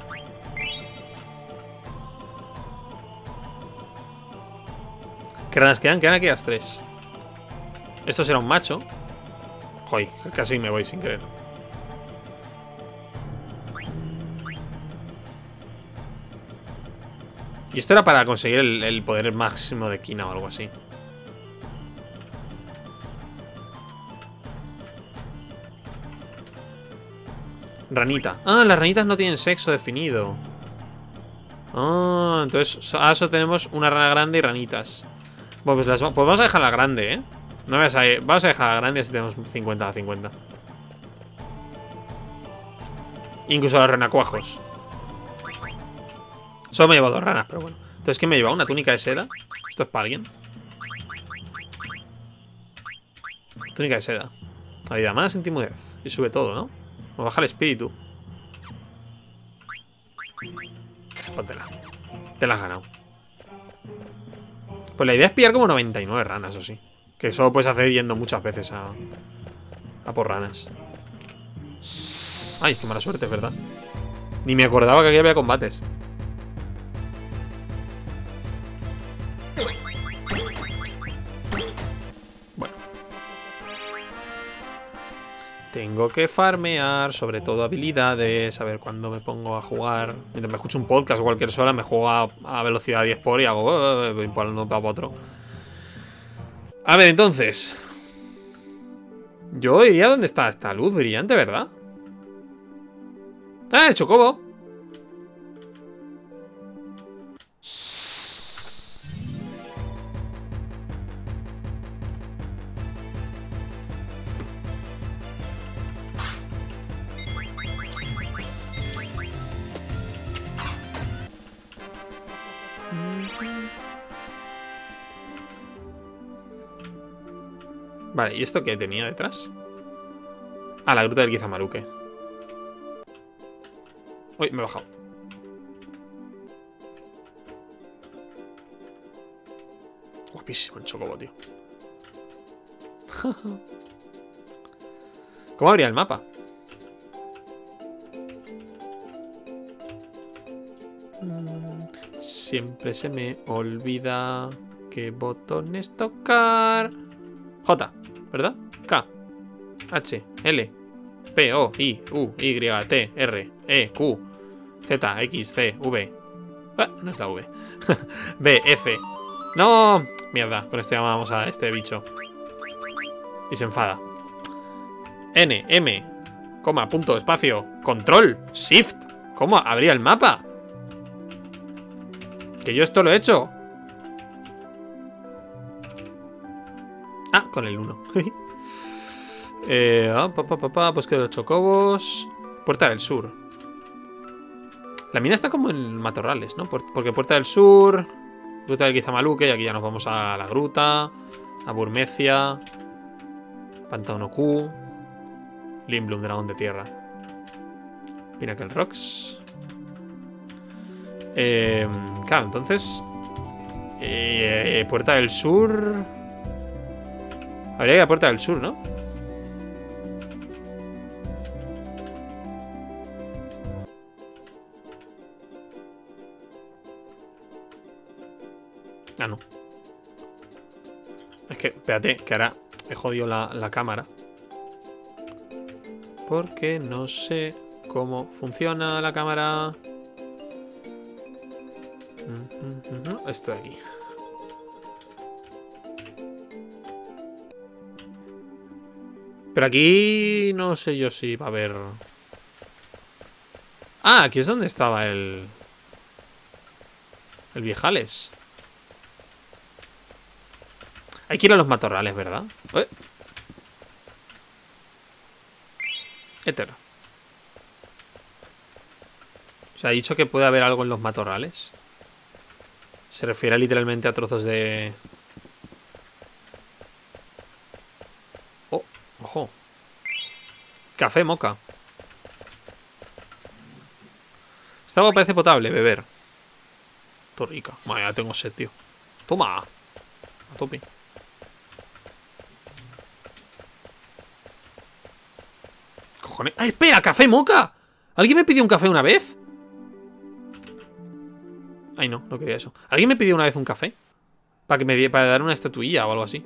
¿Qué ranas quedan? Quedan aquí las tres. Esto será un macho. Joder, casi me voy sin querer. Y esto era para conseguir el poder máximo de Quina o algo así. Ranita. Ah, las ranitas no tienen sexo definido. Ah, entonces a eso tenemos una rana grande y ranitas. Bueno, pues vamos a dejarla grande, ¿eh? No me vas a... Vamos a dejarla grande si tenemos 50-50. Incluso a los renacuajos. Solo me he llevado dos ranas, pero bueno. Entonces, ¿qué me he llevado? ¿Una túnica de seda? ¿Esto es para alguien? Túnica de seda. La vida más, antimudez. Y sube todo, ¿no? O baja el espíritu. Póntela. Te la has ganado. Pues la idea es pillar como 99 ranas, o sí. Que solo puedes hacer yendo muchas veces a por ranas. Ay, qué mala suerte, es verdad. Ni me acordaba que aquí había combates. Tengo que farmear, sobre todo habilidades, a ver cuándo me pongo a jugar. Mientras me escucho un podcast a cualquier hora, me juego a velocidad 10 por y hago... voy parando para otro. A ver, entonces. Yo diría dónde está esta luz brillante, ¿verdad? ¡Ah, el chocobo! Vale, ¿y esto qué tenía detrás? Ah, la gruta del Guizamaruque. Uy, me he bajado. Guapísimo en Chocobo, tío. ¿Cómo abría el mapa? Siempre se me olvida qué botones tocar. J, ¿verdad? K, H, L, P, O, I, U, Y, T, R, E, Q, Z, X, C, V. No es la V. B, F. ¡No! Mierda, con esto llamamos a este bicho. Y se enfada. N, M, coma, punto, espacio, control, shift. ¿Cómo abría el mapa? Que yo esto lo he hecho. Ah, con el 1. Pues quedan los chocobos. Puerta del Sur. La mina está como en matorrales, ¿no? Porque Puerta del Sur, Ruta del Guizamaluque, y aquí ya nos vamos a la gruta, a Burmecia, Pantano Q, Lindblum, Dragón de Tierra, Pinacle Rocks. Claro, entonces Puerta del Sur. Habría que ir a Puerta del Sur, ¿no? Ah, no. Es que, espérate, que ahora he jodido la cámara. Porque no sé cómo funciona la cámara. Esto de aquí. Pero aquí no sé yo si va a haber... Ah, aquí es donde estaba el viejales. Hay que ir a los matorrales, ¿verdad? Éter. ¿Se ha dicho que puede haber algo en los matorrales? Se refiere literalmente a trozos de... Oh, ojo. Café moca. Esta agua parece potable, beber. Qué rica. Madre, ya tengo sed, tío. Toma. A tope. Cojones. ¡Ah, espera! ¡Café moca! ¿Alguien me pidió un café una vez? Ay, no, no quería eso. ¿Alguien me pidió una vez un café? Para dar una estatuilla o algo así.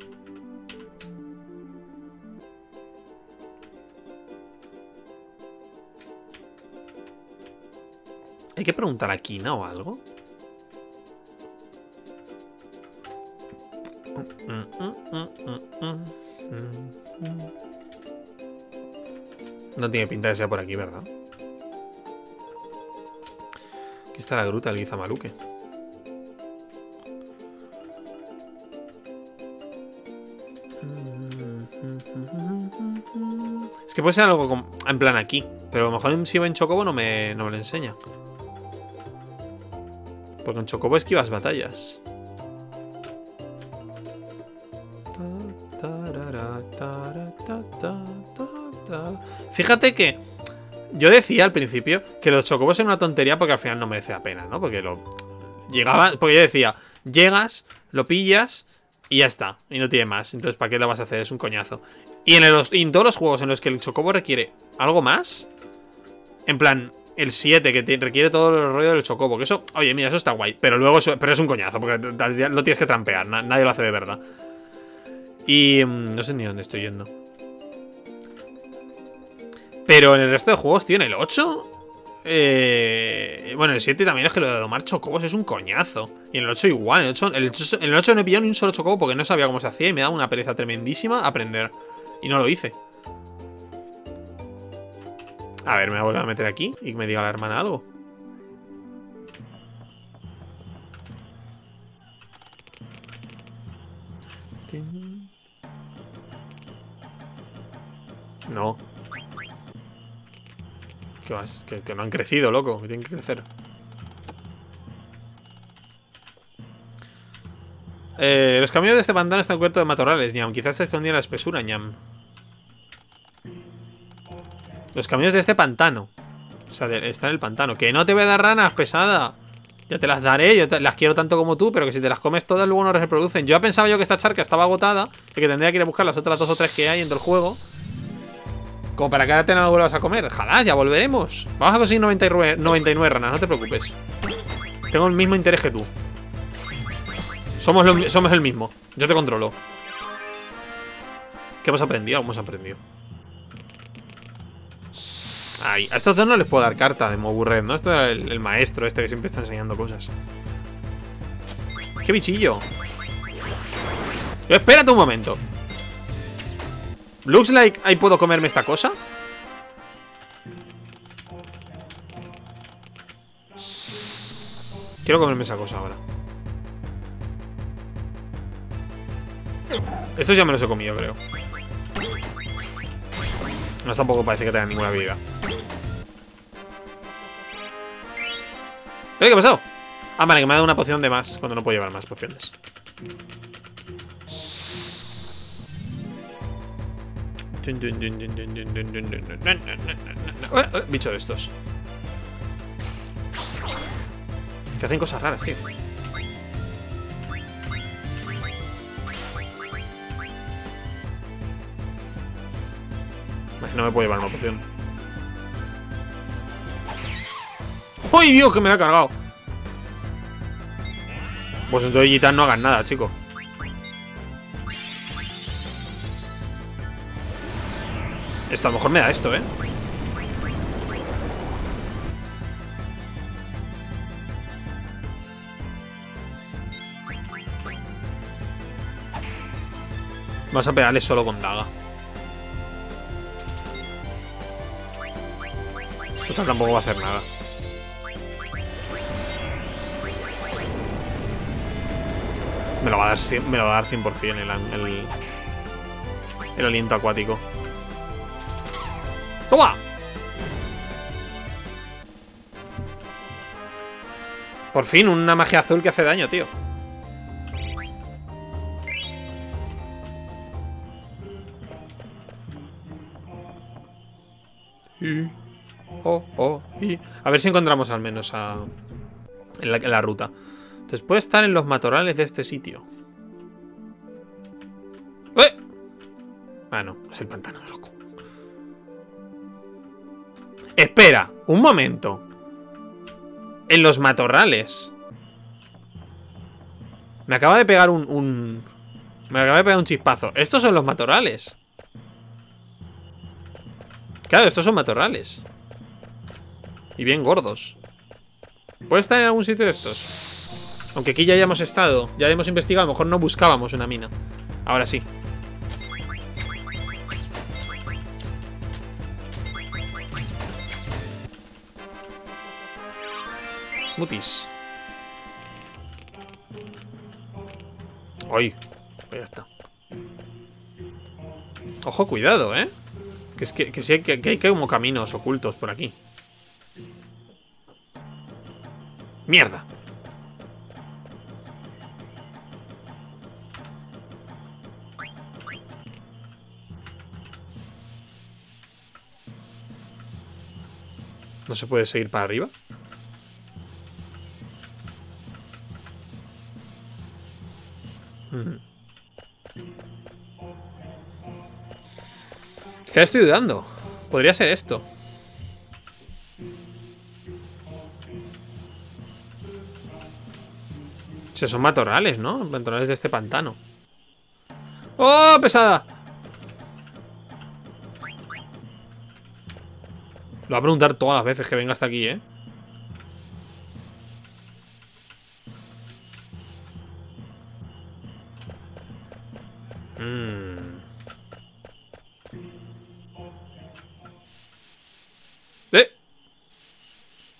Hay que preguntar a Quina o algo. No tiene pinta de ser por aquí, ¿verdad? Aquí está la gruta del Guizamaluque. Es que puede ser algo como, en plan aquí. Pero a lo mejor si va en Chocobo no me lo enseña. Porque en Chocobo esquivas batallas. Fíjate que... Yo decía al principio que los chocobos eran una tontería porque al final no merece la pena, ¿no? Porque porque yo decía, llegas, lo pillas y ya está. Y no tiene más. Entonces, ¿para qué lo vas a hacer? Es un coñazo. Y en todos los juegos en los que el chocobo requiere algo más, en plan, el 7, que requiere todo el rollo del chocobo, que eso, oye, mira, eso está guay. Pero luego pero es un coñazo porque lo tienes que trampear. Nadie lo hace de verdad. Y no sé ni dónde estoy yendo. Pero en el resto de juegos, tío, en el 8... bueno, el 7 también es que lo de domar chocobos es un coñazo. Y en el 8 igual. En el 8 no he pillado ni un solo chocobo porque no sabía cómo se hacía y me daba una pereza tremendísima aprender. Y no lo hice. A ver, me voy a volver a meter aquí y que me diga la hermana algo. No. ¿Qué más? Que no han crecido, loco. Que tienen que crecer. Los caminos de este pantano están cubiertos de matorrales, ñam. Quizás se escondía la espesura, ñam. Los caminos de este pantano. O sea, está en el pantano. ¡Que no te voy a dar ranas, pesada! Yo te las daré, yo las quiero tanto como tú, pero que si te las comes todas luego no reproducen. Yo pensaba que esta charca estaba agotada y que tendría que ir a buscar las otras 2 o 3 que hay en todo el juego. Como para que ahora te la vuelvas a comer. Jalás, ya volveremos. Vamos a conseguir 99 ranas, no te preocupes. Tengo el mismo interés que tú. Somos el mismo. Yo te controlo. ¿Qué hemos aprendido? Hemos aprendido. Ahí. A estos dos no les puedo dar carta de Moburred, ¿no? Esto era el maestro este que siempre está enseñando cosas. ¡Qué bichillo! ¡Espérate un momento! Looks like ahí puedo comerme esta cosa. Quiero comerme esa cosa ahora. Estos ya me los he comido, creo. No, tampoco parece que tengan ninguna habilidad. ¿Qué ha pasado? Ah, vale, que me ha dado una poción de más cuando no puedo llevar más pociones. Bicho de estos que hacen cosas raras, tío. No me puedo llevar una poción. ¡Ay, Dios! Que me la ha cargado. Pues entonces Gitán, no hagas nada, chico. Esto a lo mejor me da esto, ¿eh? Vas a pegarle solo con daga. Esto tampoco va a hacer nada. Me lo va a dar 100% el aliento acuático. ¡Toma! Por fin, una magia azul que hace daño, tío. A ver si encontramos al menos en la ruta. Entonces puede estar en los matorrales de este sitio. ¡Eh! Ah, no, es el pantano de loco. Espera, un momento. En los matorrales. Me acaba de pegar me acaba de pegar un chispazo. Estos son los matorrales. Claro, estos son matorrales. Y bien gordos. ¿Puede estar en algún sitio de estos? Aunque aquí ya hayamos estado, ya hemos investigado, a lo mejor no buscábamos una mina. Ahora sí. Mutis. ¡Ay! Pues ya está. Ojo, cuidado, ¿eh? Que es que sí hay como caminos ocultos por aquí. ¡Mierda! ¿No se puede seguir para arriba? ¿Qué estoy dudando? Podría ser esto. Se son matorrales, ¿no? Matorrales de este pantano. ¡Oh, pesada! Lo voy a preguntar todas las veces que venga hasta aquí, ¿eh?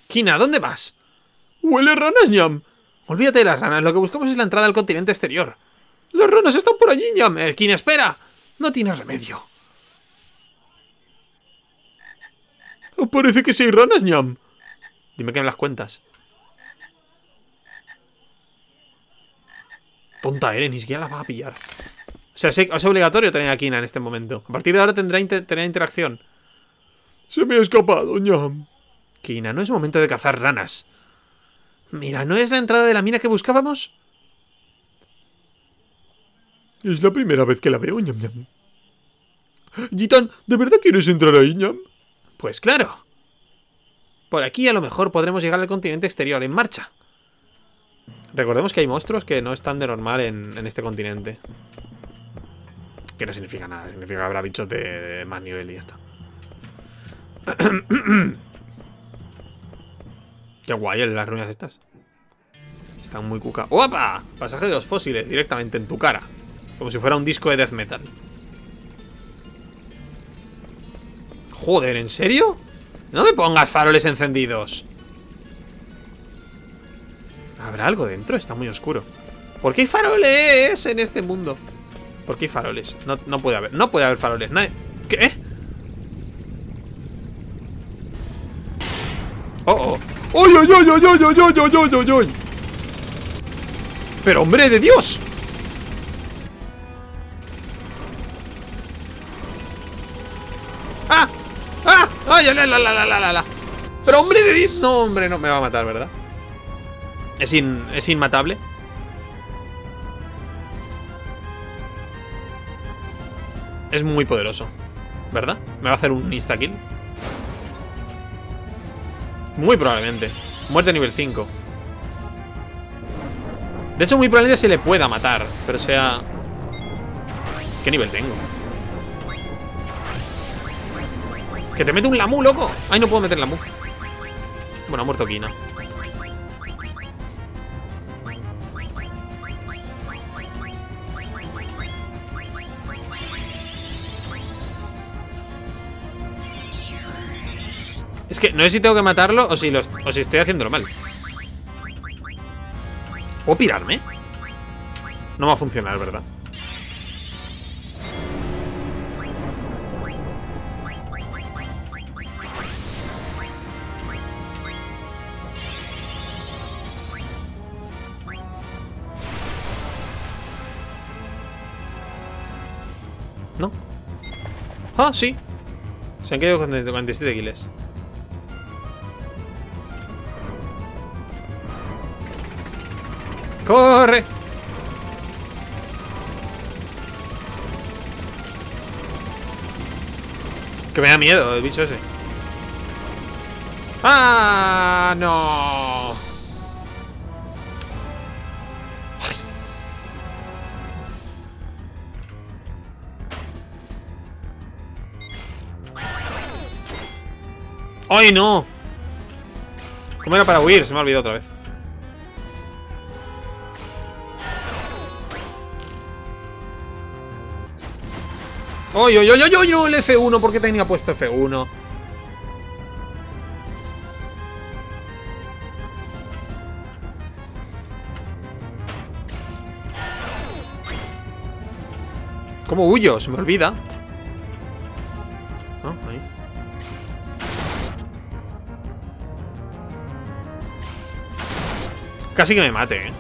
Quina, ¿dónde vas? ¡Huele ranas, ñam! Olvídate de las ranas, lo que buscamos es la entrada al continente exterior. ¡Las ranas están por allí, ñam! ¡Quien espera! No tiene remedio. No parece que sí hay ranas, ñam. Dime que me las cuentas. Tonta eres, ni siquiera las vas a pillar. O sea, es obligatorio tener a Quina en este momento. A partir de ahora tendrá tener interacción. Se me ha escapado, ñam. Quina, no es momento de cazar ranas. Mira, ¿no es la entrada de la mina que buscábamos? Es la primera vez que la veo, ñam ñam. Gitán, ¿de verdad quieres entrar ahí, ñam? Pues claro. Por aquí a lo mejor podremos llegar al continente exterior en marcha. Recordemos que hay monstruos que no están de normal en este continente. Que no significa nada, significa que habrá bichos de más nivel y ya está. Qué guay las ruinas estas. Están muy cuca. ¡Opa! Pasaje de los fósiles directamente en tu cara. Como si fuera un disco de death metal. Joder, ¿en serio? No me pongas faroles encendidos. ¿Habrá algo dentro? Está muy oscuro. ¿Por qué hay faroles en este mundo? ¿Por qué hay faroles? No puede haber. No puede haber faroles. ¿Qué? ¡Oh, oh! ¡Oy, oy, oy, oy, oy, oy, oy, oy, oy, oy! ¡Pero hombre de Dios! ¡Ah! ¡Ah! ¡Ay, la, la, la, la, la, la! ¡Pero hombre de Dios! No, hombre, no me va a matar, ¿verdad? Es inmatable. Es muy poderoso, ¿verdad? Me va a hacer un insta-kill. Muy probablemente. Muerte nivel 5. De hecho, muy probablemente se le pueda matar. Pero sea... ¿Qué nivel tengo? ¡Que te mete un Ramuh, loco! ¡Ay, no puedo meter Ramuh! Bueno, ha muerto Quina. Es que no sé si tengo que matarlo o si estoy haciéndolo mal. ¿Puedo pirarme? No va a funcionar, ¿verdad? No. Ah, sí. Se han quedado con 47 kills. ¡Corre! Que me da miedo el bicho ese. ¡Ah! ¡No! ¡Ay, no! ¿Cómo era para huir? Se me ha olvidado otra vez. ¡Oy, oy, oy, oy, oy! ¡El F1! ¿Por qué tenía puesto F1? ¿Cómo huyo? Se me olvida. Oh, ahí. Casi que me mate, ¿eh?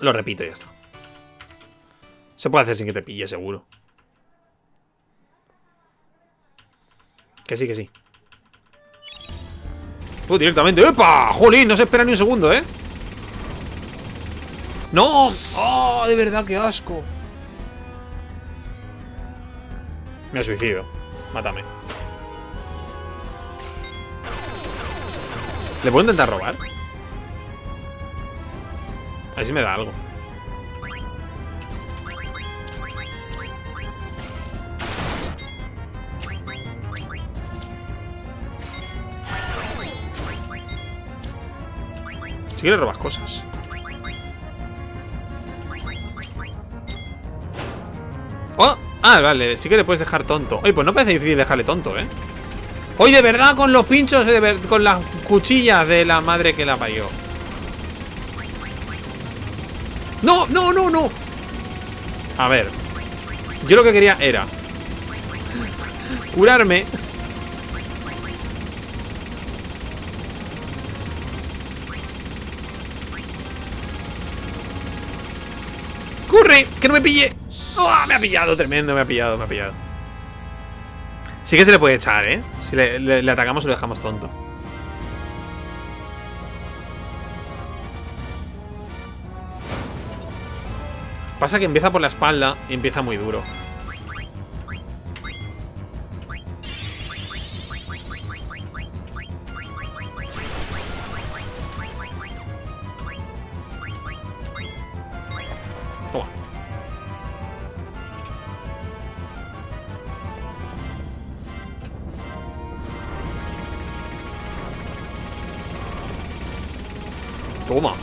Lo repito y ya está. Se puede hacer sin que te pille, seguro. Que sí, que sí. Tú directamente. ¡Epa! ¡Jolín! No se espera ni un segundo, ¿eh? ¡No! ¡Oh! De verdad, qué asco. Me suicido. Mátame. ¿Le puedo intentar robar? A ver si me da algo. Si quieres robas cosas. ¡Oh! Ah, vale, sí que le puedes dejar tonto. Oye, pues no parece difícil dejarle tonto, ¿eh? Oye, de verdad, con los pinchos, con las cuchillas de la madre que la parió. ¡No, no, no, no! A ver. Yo lo que quería era curarme. ¡Corre! ¡Que no me pille! ¡Oh! Me ha pillado, tremendo, me ha pillado. Sí que se le puede echar, ¿eh? Si le atacamos lo dejamos tonto. Pasa que empieza por la espalda y empieza muy duro. Toma.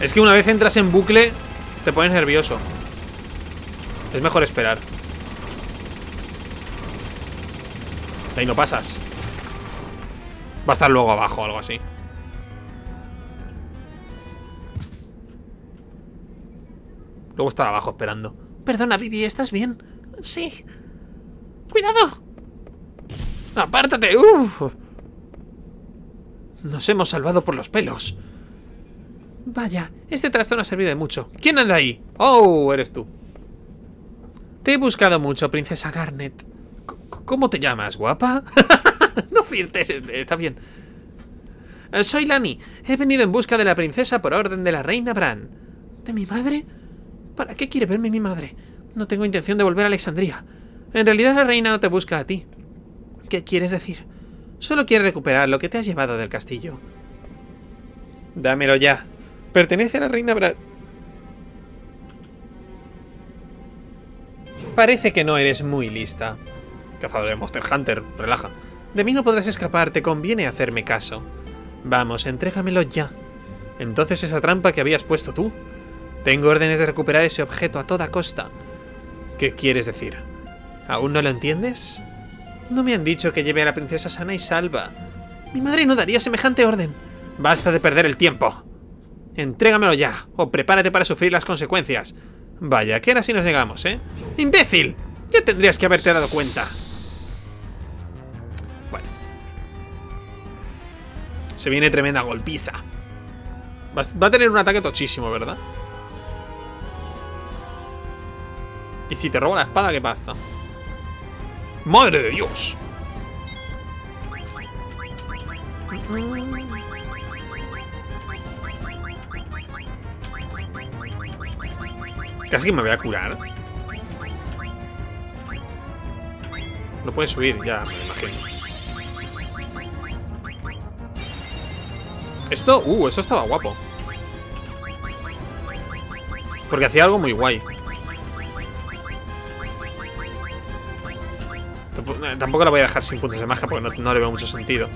Es que una vez entras en bucle, te pones nervioso. Es mejor esperar. Ahí no pasas. Va a estar luego abajo o algo así. Luego estará abajo esperando. Perdona, Vivi, ¿estás bien? Sí. ¡Cuidado! ¡Apártate! ¡Uf! Nos hemos salvado por los pelos. Vaya, este trastorno ha servido de mucho. ¿Quién anda ahí? Oh, eres tú. Te he buscado mucho, princesa Garnet. ¿Cómo te llamas, guapa? No flirtes, está bien. Soy Lani. He venido en busca de la princesa por orden de la reina Brahne. ¿De mi madre? ¿Para qué quiere verme mi madre? No tengo intención de volver a Alejandría. En realidad la reina no te busca a ti. ¿Qué quieres decir? Solo quiere recuperar lo que te has llevado del castillo. Dámelo ya. Pertenece a la reina Brahne. Parece que no eres muy lista. Cazador de Monster Hunter, relaja. De mí no podrás escapar, te conviene hacerme caso. Vamos, entrégamelo ya. Entonces esa trampa que habías puesto tú. Tengo órdenes de recuperar ese objeto a toda costa. ¿Qué quieres decir? ¿Aún no lo entiendes? No me han dicho que lleve a la princesa sana y salva. Mi madre no daría semejante orden. Basta de perder el tiempo. Entrégamelo ya, o prepárate para sufrir las consecuencias. Vaya, que ahora sí nos llegamos, ¿eh? ¡Imbécil! Ya tendrías que haberte dado cuenta. Bueno. Se viene tremenda golpiza. Va a tener un ataque tochísimo, ¿verdad? Y si te robo la espada, ¿qué pasa? ¡Madre de Dios! Casi que me voy a curar. No puede subir, ya me imagino. Esto, esto estaba guapo. Porque hacía algo muy guay. Tampoco la voy a dejar sin puntos de magia porque no le veo mucho sentido.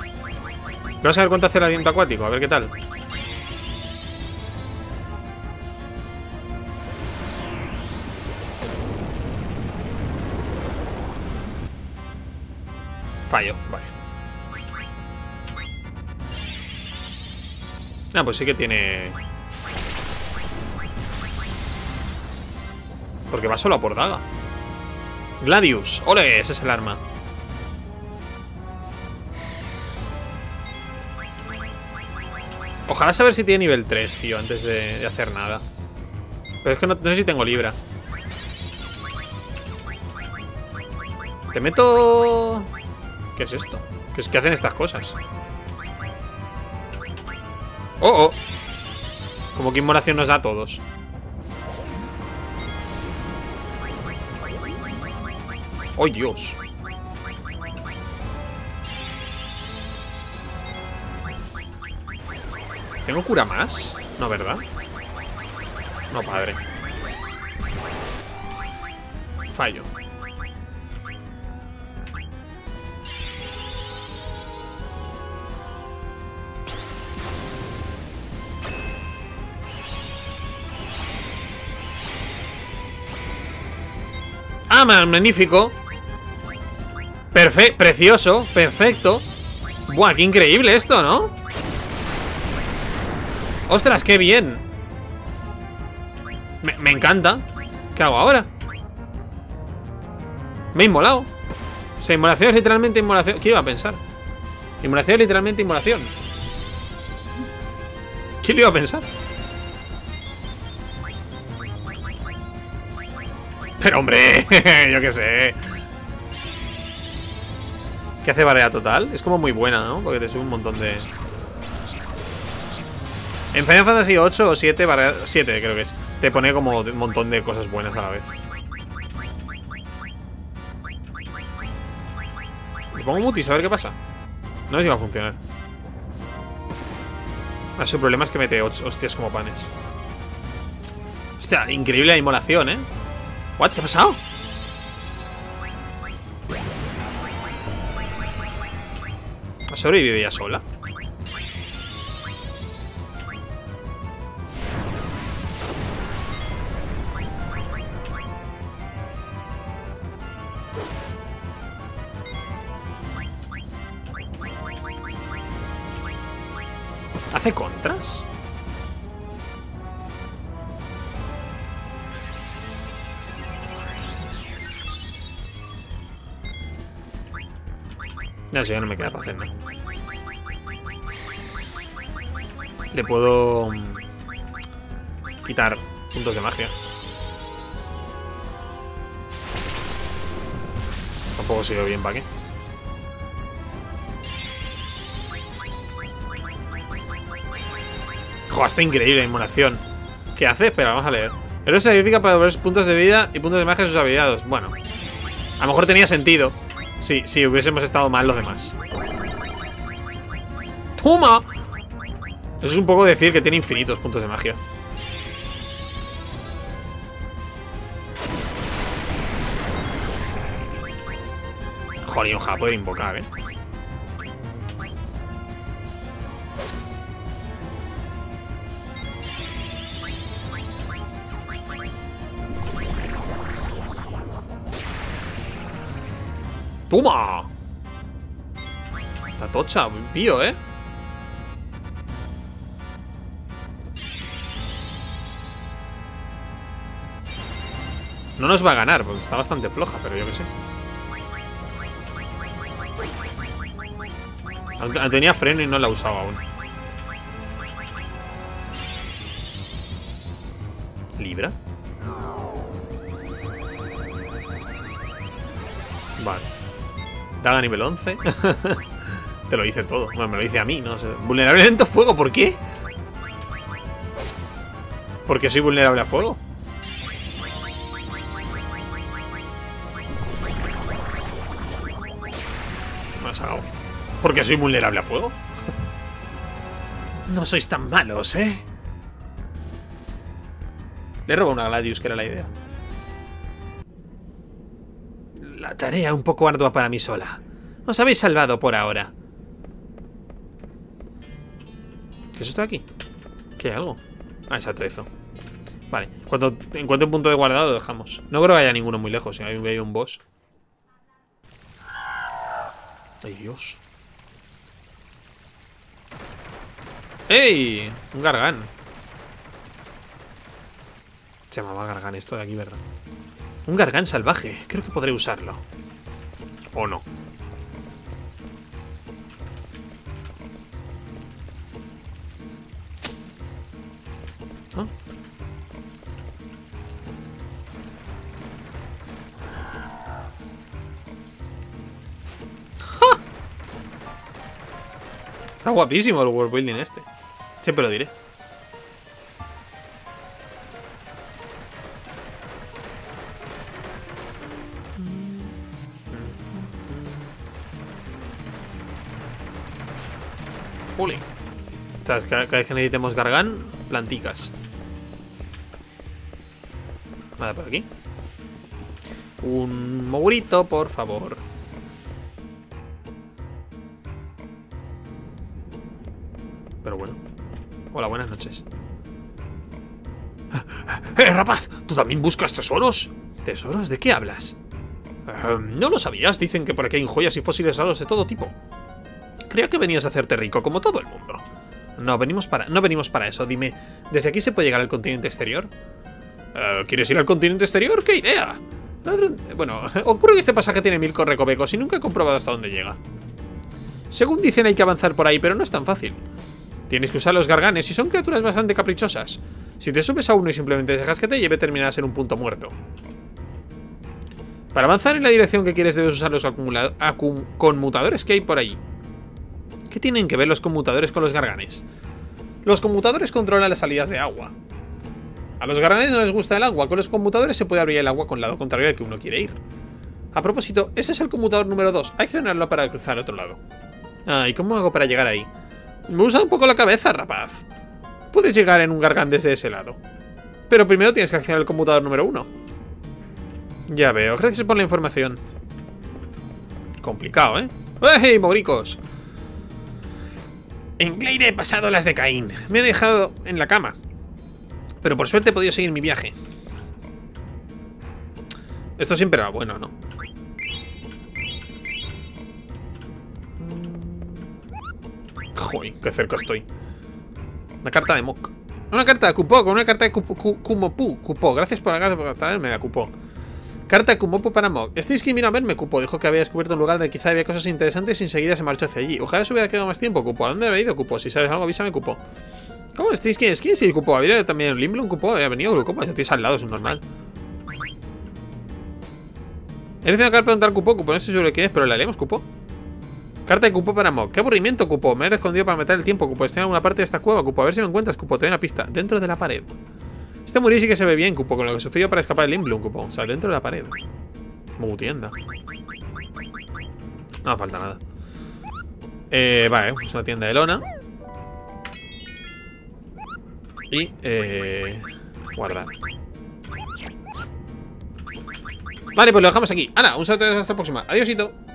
Vamos a ver cuánto hace el aliento acuático, a ver qué tal. Fallo, vale. Ah, pues sí que tiene... Porque va solo a por daga. Gladius, ole, ese es el arma. Ojalá saber si tiene nivel 3, tío, antes de hacer nada. Pero es que no sé si tengo libra. Te meto... ¿Qué es esto? ¿Qué hacen estas cosas? ¡Oh, oh! Como que inmolación nos da a todos. ¡Oh, Dios! ¿Tengo cura más? No, ¿verdad? No, padre. Fallo. ¡Ah, magnífico! Precioso, perfecto. Buah, qué increíble esto, ¿no? Ostras, qué bien. Me encanta. ¿Qué hago ahora? Me he inmolado. O sea, inmolación es literalmente inmolación. ¿Qué iba a pensar? Inmolación es literalmente inmolación. ¿Quién lo iba a pensar? Pero hombre, yo qué sé. que hace barrera total. Es como muy buena, ¿no? Porque te sube un montón de... En Final Fantasy VIII o 7, barrera... 7 creo que es. Te pone como un montón de cosas buenas a la vez. Le pongo mutis a ver qué pasa. No sé si va a funcionar. Ah, su problema es que mete hostias como panes. Hostia, increíble la inmolación, ¿eh? What? ¿Qué ha pasado? ¿Ha sobrevivido ya sola? ¿Hace contras? No, si ya no me queda para hacer nada. Le puedo quitar puntos de magia. Tampoco sirve bien para qué. Joder, está increíble la inmolación. ¿Qué hace? Espera, vamos a leer. Pero se sacrifica para devolver puntos de vida y puntos de magia a sus habilidades. Bueno, a lo mejor tenía sentido. Si hubiésemos estado mal los demás. ¡Toma! Eso es un poco decir que tiene infinitos puntos de magia. Joder, ojalá puede invocar, ¿eh? ¡Toma! La tocha, muy pío, ¿eh? No nos va a ganar, porque está bastante floja, pero yo qué sé. Tenía freno y no la usaba aún. ¿Libra? Vale. Daga nivel 11. Te lo hice todo. Bueno, me lo hice a mí, no sé. Vulnerable a lento fuego, ¿por qué? Porque soy vulnerable a fuego. Me has sacado. Porque soy vulnerable a fuego. No sois tan malos, ¿eh? Le robo una Gladius, que era la idea. La tarea un poco ardua para mí sola. Os habéis salvado por ahora. ¿Qué es esto de aquí? ¿Qué hay algo? Ah, es atrezo. Vale, cuando encuentre un punto de guardado lo dejamos. No creo que haya ninguno muy lejos. Si hay un boss. Ay, Dios. ¡Ey! Un Gargán. Se llamaba Gargán esto de aquí, ¿verdad? Un Gargán salvaje. Creo que podré usarlo. ¿O no? ¿Ah? ¡Ja! Está guapísimo el world building este. Siempre lo diré. Cada vez que necesitemos Gargán, planticas. Nada por aquí. Un mogurito, por favor. Pero bueno. Hola, buenas noches. Rapaz, ¿tú también buscas tesoros? ¿Tesoros? ¿De qué hablas? ¿No lo sabías? Dicen que por aquí hay joyas y fósiles raros de todo tipo. Creía que venías a hacerte rico, como todo el mundo. No venimos para eso. Dime, ¿desde aquí se puede llegar al continente exterior? ¿Quieres ir al continente exterior? ¡Qué idea! Bueno, ocurre que este pasaje tiene mil correcovecos y nunca he comprobado hasta dónde llega. Según dicen, hay que avanzar por ahí, pero no es tan fácil. Tienes que usar los garganes y son criaturas bastante caprichosas. Si te subes a uno y simplemente dejas que te lleve, terminarás en un punto muerto. Para avanzar en la dirección que quieres debes usar los conmutadores que hay por allí. ¿Qué tienen que ver los conmutadores con los garganes? Los conmutadores controlan las salidas de agua. A los garganes no les gusta el agua. Con los conmutadores se puede abrir el agua con el lado contrario al que uno quiere ir. A propósito, ese es el conmutador número 2. Accionarlo para cruzar otro lado. Ah, ¿y cómo hago para llegar ahí? Me usa un poco la cabeza, rapaz. Puedes llegar en un gargán desde ese lado. Pero primero tienes que accionar el conmutador número 1. Ya veo, gracias por la información. Complicado, ¿eh? ¡Ey, mogricos! En Cleyra he pasado las de Caín. Me he dejado en la cama. Pero por suerte he podido seguir mi viaje. Esto siempre era bueno, ¿no? Joder, qué cerca estoy. Una carta de Mog. Una carta de Kupo, con una carta de Kupo. Gracias por traerme a Kupo. Carta de Kumopo para Mog. Este que vino a verme, Kupo. Dijo que había descubierto un lugar donde quizá había cosas interesantes y enseguida se marchó hacia allí. Ojalá se hubiera quedado más tiempo, Kupo. ¿A dónde habría ido, Kupo? Si sabes algo, avísame, Kupo. ¿Cómo? ¿Este es quién? Sí, Kupo. Habría también Lindblum, Kupo. Habría venido, Kupo. Ya tienes al lado, es un normal. He decidido acá preguntar Kupo. Kupo, no sé sobre qué es, pero la leemos, Kupo. Carta de Kupo para Mog. Qué aburrimiento, Kupo. Me he escondido para matar el tiempo, Kupo. Estoy en alguna parte de esta cueva, Kupo. A ver si me encuentras, Kupo. Te doy una pista. Dentro de la pared. Este murillo sí que se ve bien, Kupo. Con lo que sufrió para escapar del Lindblum, Kupo. O sea, dentro de la pared. Como tienda. No falta nada. Vale, es una tienda de lona. Y, guardar. Vale, pues lo dejamos aquí. ¡Hala! Un saludo hasta la próxima. Adiósito.